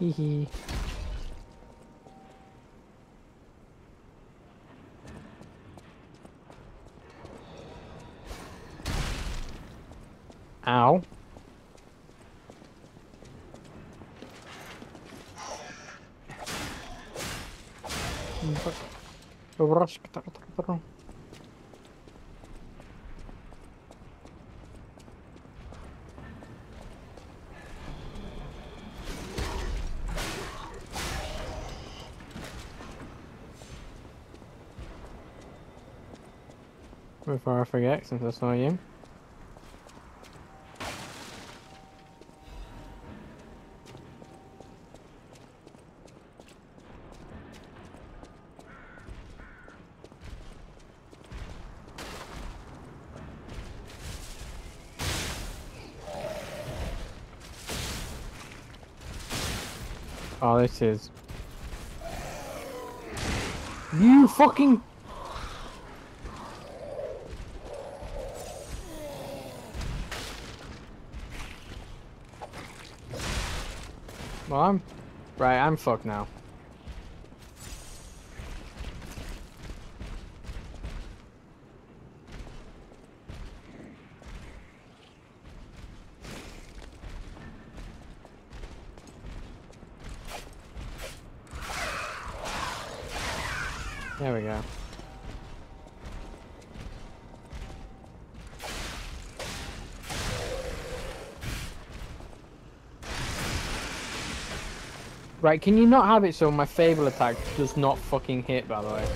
Hee hee. Ow. Before I forget, since I saw you. Oh, this is... You fucking... Well, I'm... Right, I'm fucked now. There we go. Right, can you not have it so my Fable attack does not fucking hit, by the way?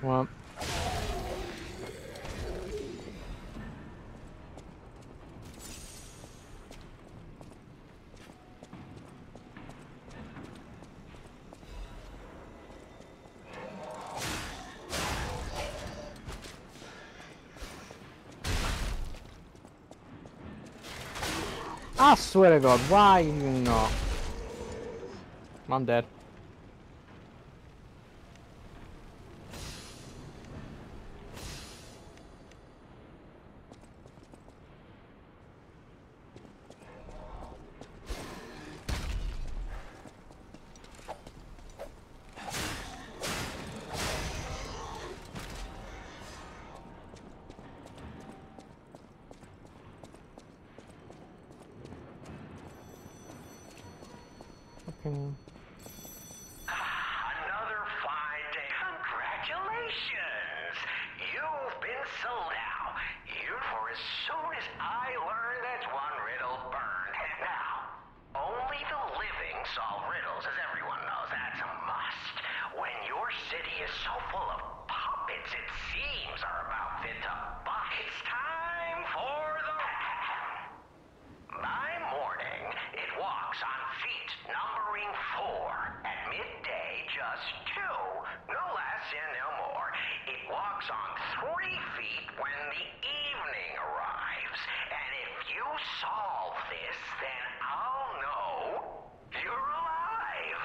Well, I swear to God, why you not? I'm dead. fucking... Another five days. Congratulations! You've been sold out. You for as soon as I learned that one riddle burned. Now, only the living solve riddles, as everyone knows. That's a must. When your city is so full of puppets, it seems are about fit to buck. It's time for the... By morning, it walks on feet numbering four. At midday, just two. No less and no more. It walks on three feet when the evening arrives. And if you solve this, then I'll know you're alive.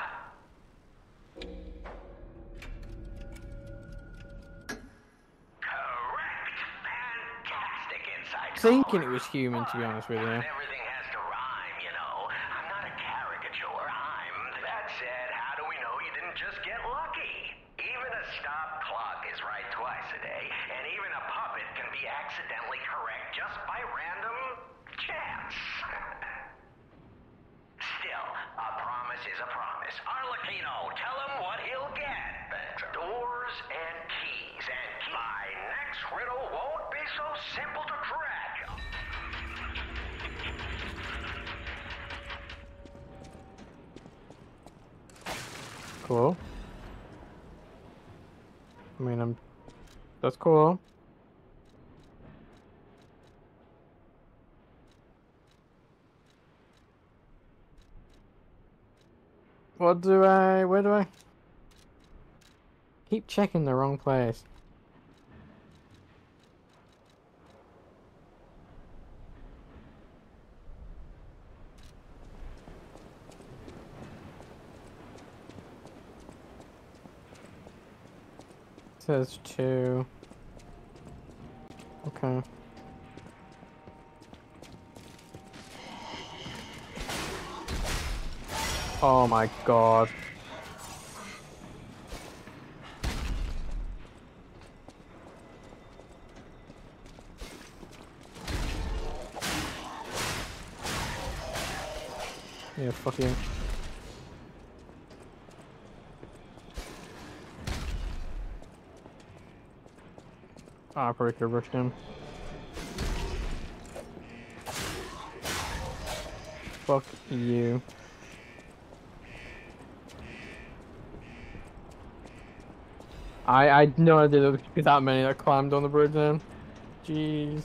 Correct. Fantastic insight. Thinking it was human, to be honest with you. Cool. I mean, I'm... That's cool. What do I... Where do I... Keep checking the wrong place. Says two. Okay. Oh my god. Yeah, fuck you. I probably could rush him. Fuck you. I I no I did that many that climbed on the bridge then. Jeez.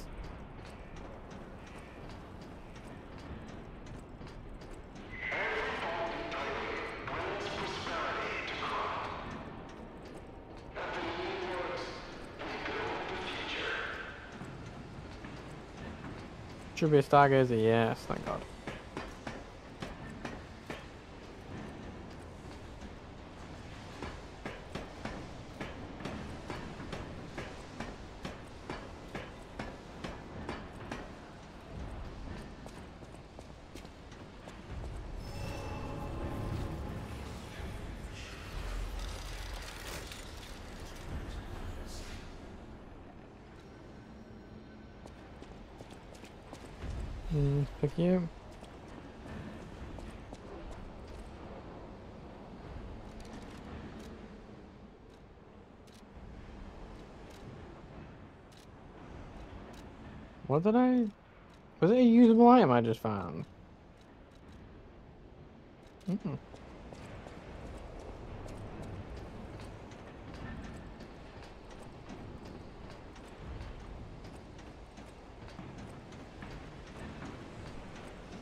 Should be a stargazer, yes, thank god. Pick you. What did I... Was it a usable item I just found? Mm-hmm.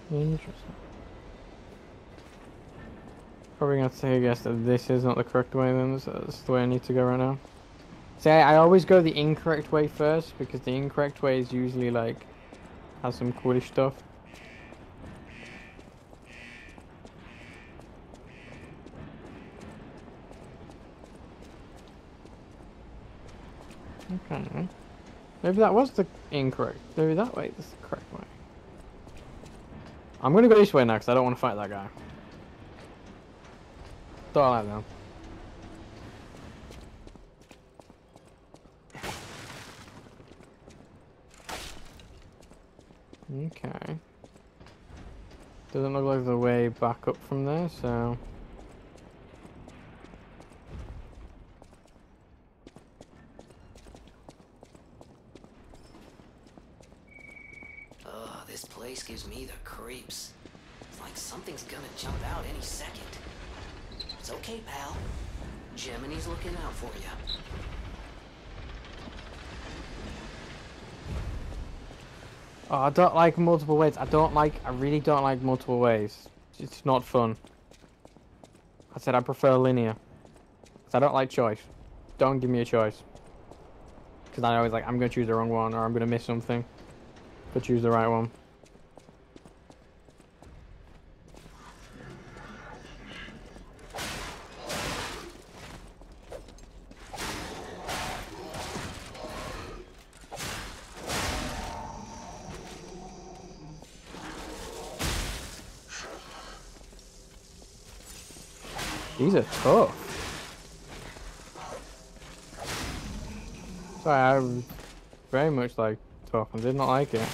Interesting. Probably gonna take a guess that this is not the correct way then, this is the way I need to go right now. See, I, I always go the incorrect way first, because the incorrect way is usually like, has some coolish stuff. Okay. Maybe that was the incorrect, maybe that way is the correct way. I'm gonna go this way next. I don't want to fight that guy. That's all I know. Okay. Doesn't look like the way back up from there, so... Ugh, this place gives me the creeps. It's like something's gonna jump out any second. It's okay, pal. Gemini's looking out for you. Oh, I don't like multiple ways. I don't like, I really don't like multiple ways. It's not fun. I said I prefer linear. Because I don't like choice. Don't give me a choice. Because I always like, I'm going to choose the wrong one or I'm going to miss something. But choose the right one. These are tough. Sorry, I very much like tough and did not like it.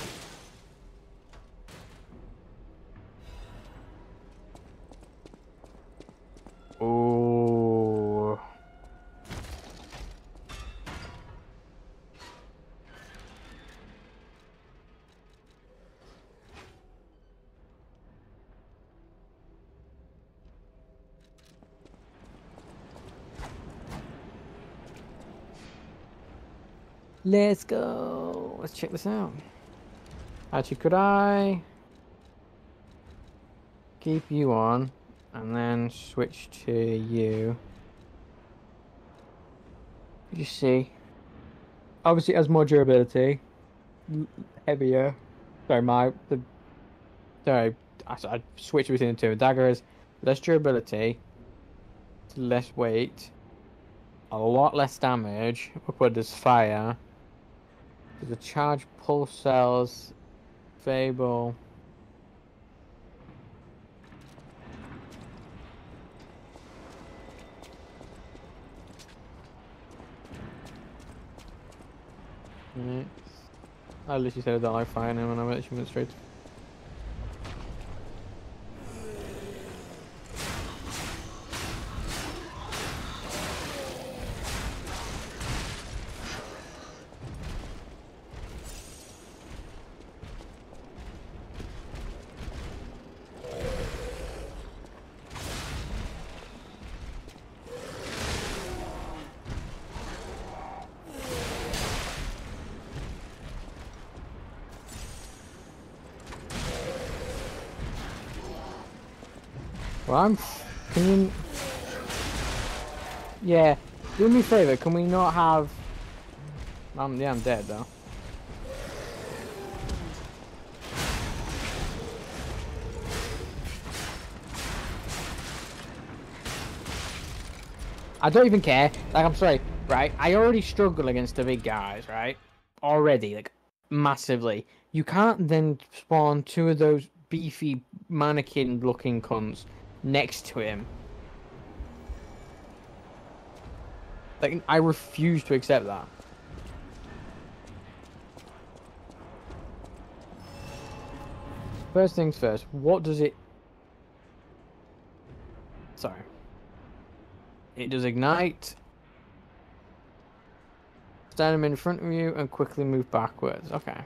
Ooh. Let's go. Let's check this out. Actually, could I keep you on and then switch to you? You see, obviously it has more durability, heavier. Sorry, my the sorry, I, I switched between the two. The dagger is less durability, less weight, a lot less damage. Upward is fire. The charge pulse cells, Fable. Next. I literally said I don't like fire and I literally went straight to I'm. Can you. Yeah. Do me a favor. Can we not have. I'm, yeah, I'm dead though. I don't even care. Like, I'm sorry, right? I already struggle against the big guys, right? Already, like, massively. You can't then spawn two of those beefy mannequin looking cunts next to him. Like, I refuse to accept that. First things first, what does it... Sorry. It does ignite. Stand him in front of you and quickly move backwards. Okay.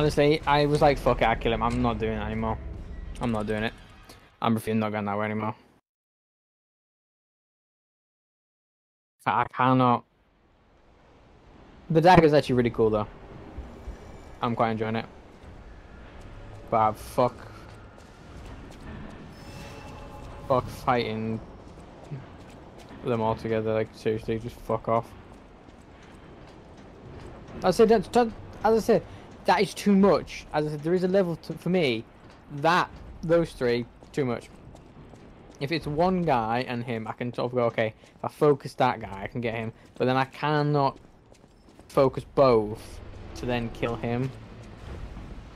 Honestly, I was like, fuck it, I kill him. I'm not doing it anymore. I'm not doing it. I'm refusing, not going that way anymore. I cannot. The dagger's actually really cool though. I'm quite enjoying it. But fuck. Fuck fighting them all together, like seriously, just fuck off. I said, that, that, as I said, that is too much. As I said, there is a level to, for me, that, those three, too much. If it's one guy and him, I can sort of go, okay, if I focus that guy, I can get him. But then I cannot focus both to then kill him.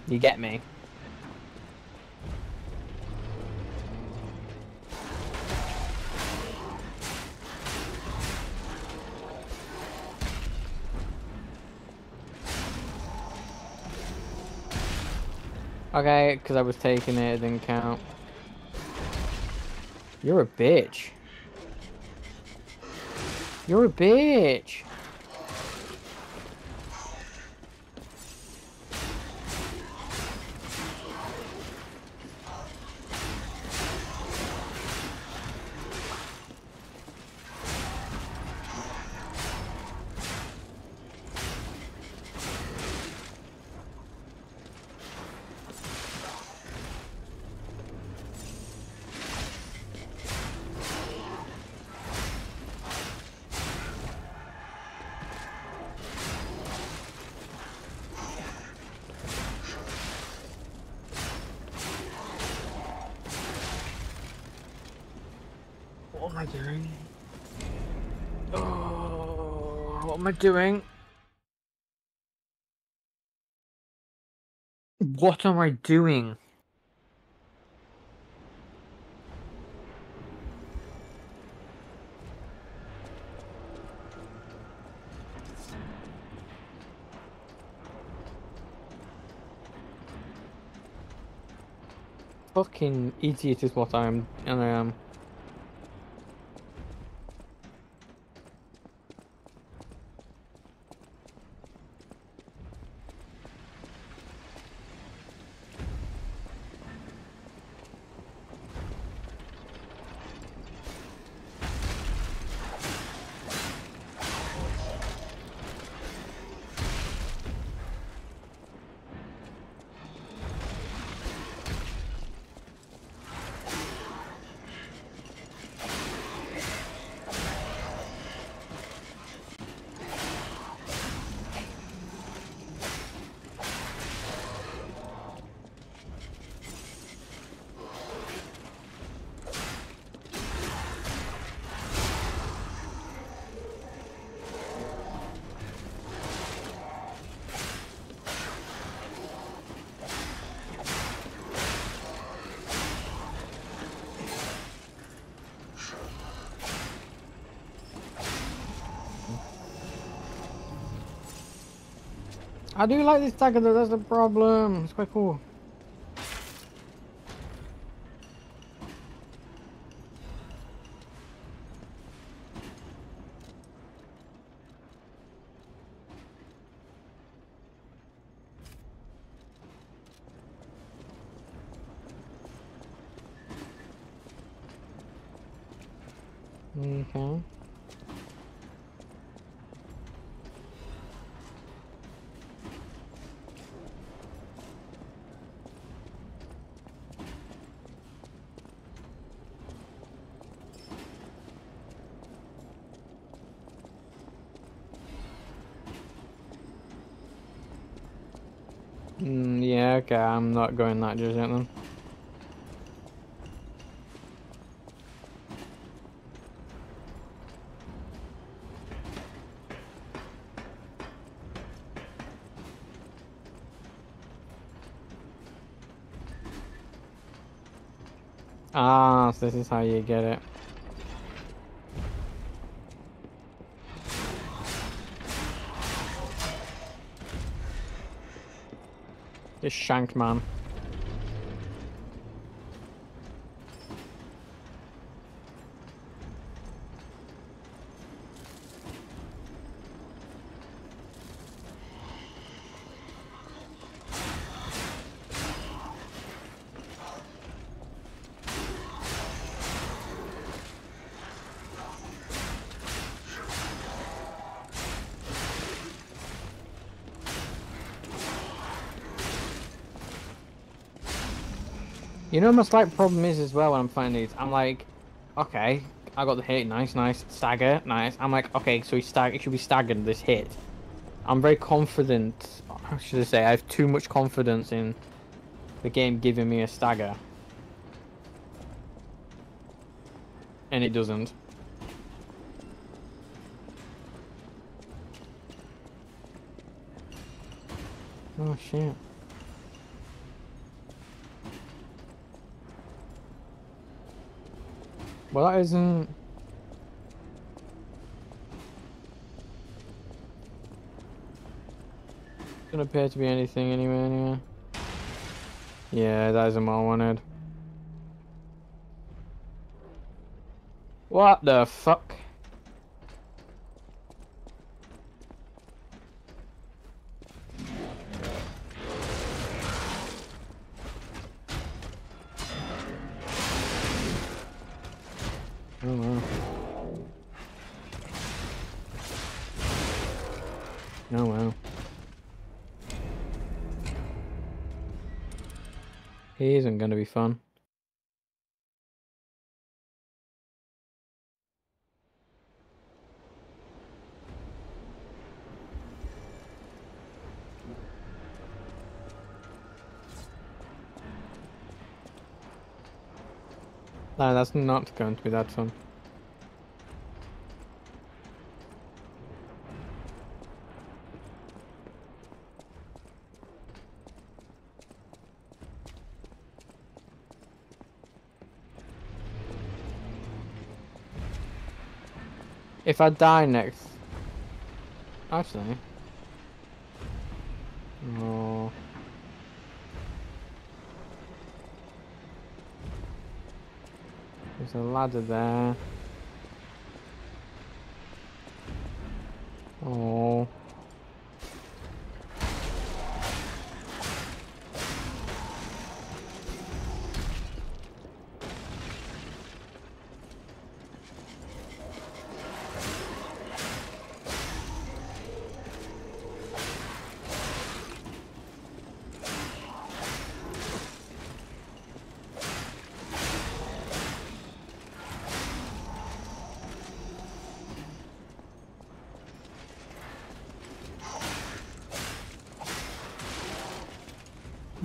You get me? Okay, because I was taking it, it didn't count. You're a bitch. You're a bitch. What am I doing? Oh, what am I doing? What am I doing? Fucking idiot is what I am, and I am. I do like this dagger though, that's the problem. It's quite cool. Okay. Mm, yeah, okay, I'm not going that just yet then. Ah, so this is how you get it. This shanked man. You know, my slight problem is as well when I'm finding these. I'm like, okay, I got the hit, nice, nice, stagger, nice. I'm like, okay, so he stag, it should be staggered. This hit. I'm very confident. How should I say? I have too much confidence in the game giving me a stagger, and it doesn't. Oh shit. Well, that isn't... Doesn't appear to be anything anywhere, anywhere. Yeah, that isn't what I wanted. What the fuck? I don't know. Oh wow. He isn't going to be fun. No, that's not going to be that fun. If I die next... Actually... No... There's a ladder there. Oh.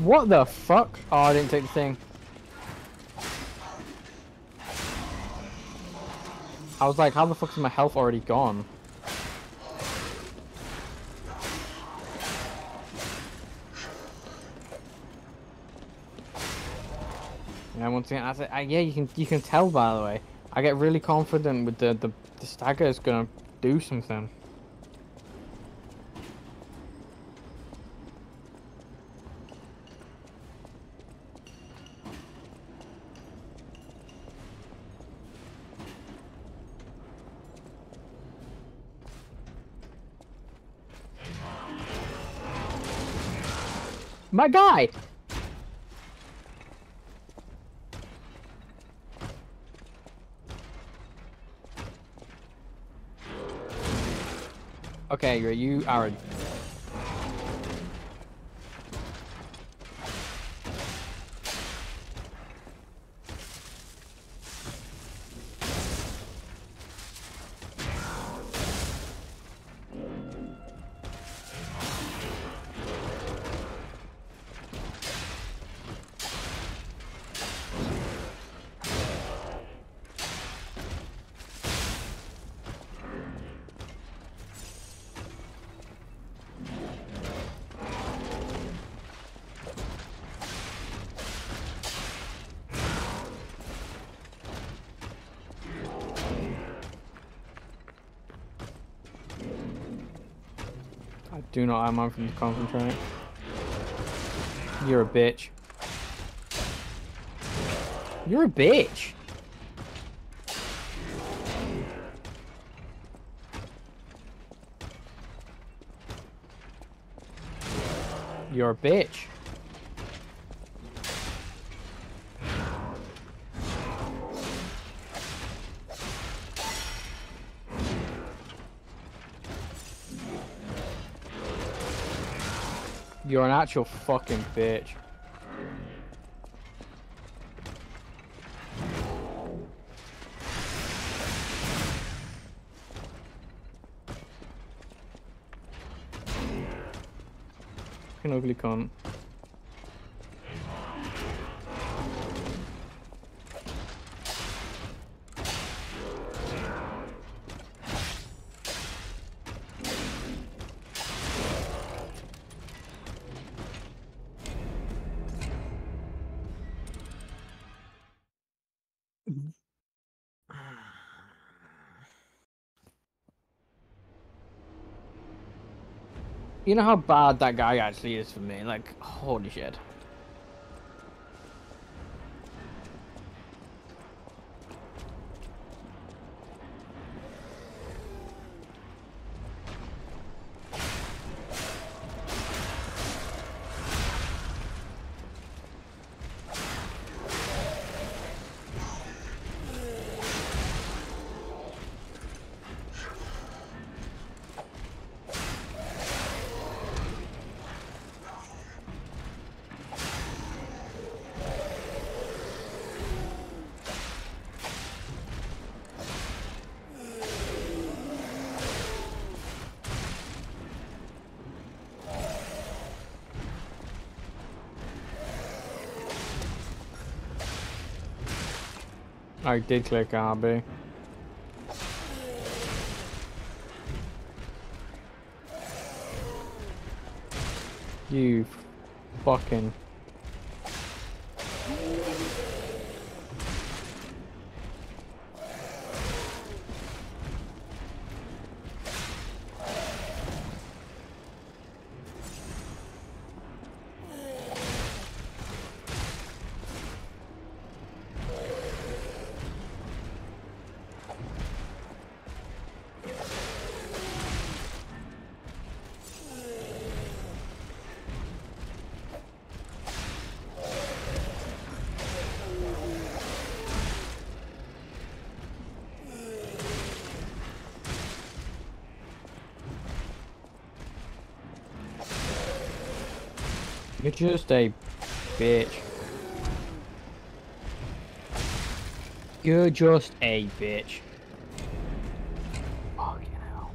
What the fuck? Oh, I didn't take the thing. I was like, how the fuck is my health already gone? Yeah, once again, I said, uh, yeah, you can you can tell, by the way. I get really confident with the the, the stagger is gonna do something. My guy! Okay, you are a... Do not have mine from the concentrate. You're a bitch. You're a bitch. You're a bitch. You're an actual fucking bitch. fucking ugly cunt. You know how bad that guy actually is for me? Like, holy shit. I did click R B. You fucking. You're just a bitch. You're just a bitch. Fucking hell.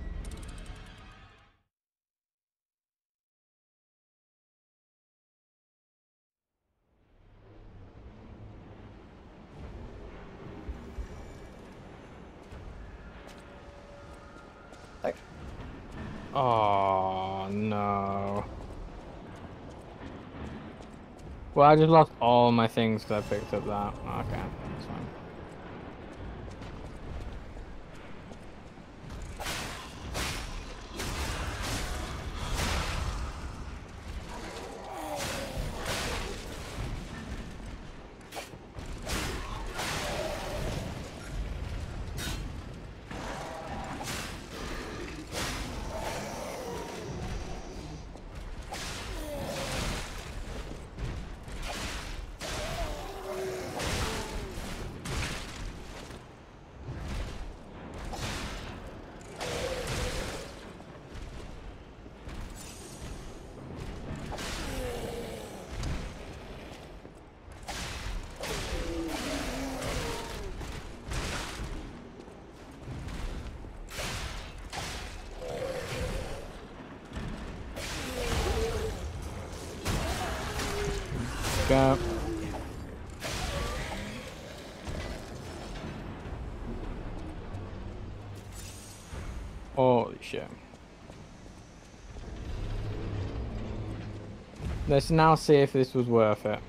Like, oh no. Well, I just lost all my things because I picked up that. Okay, that's fine. Up. Holy shit. Let's now see if this was worth it.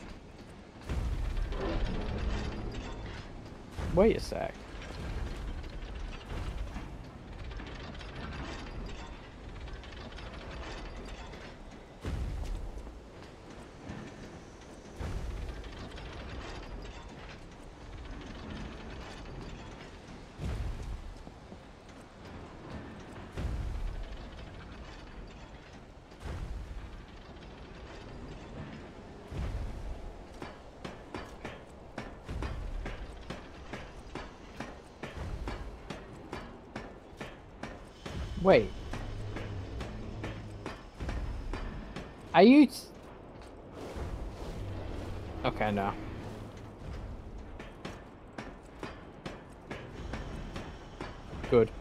Wait a sec. Wait. Are you... T okay, no. Good.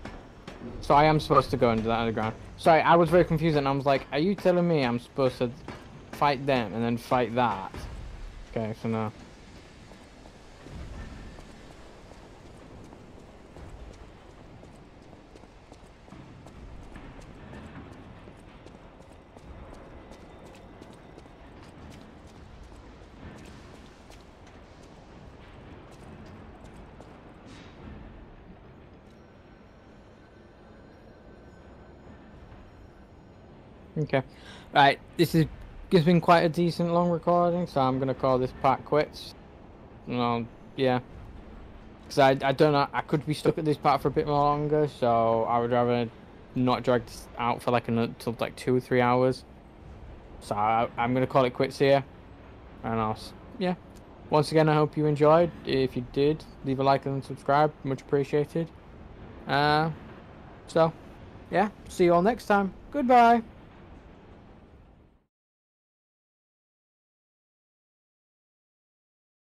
So I am supposed to go into that underground. Sorry, I was very confused and I was like, are you telling me I'm supposed to fight them, and then fight that. Okay, so no. Okay. Right, this is has been quite a decent long recording, so I'm gonna call this part quits. No, yeah. Cause I I don't know, I could be stuck at this part for a bit more longer, so I would rather not drag this out for like until like two or three hours. So I, I'm gonna call it quits here, and I'll yeah. Once again, I hope you enjoyed. If you did, leave a like and subscribe, much appreciated. Uh, so yeah, see you all next time. Goodbye.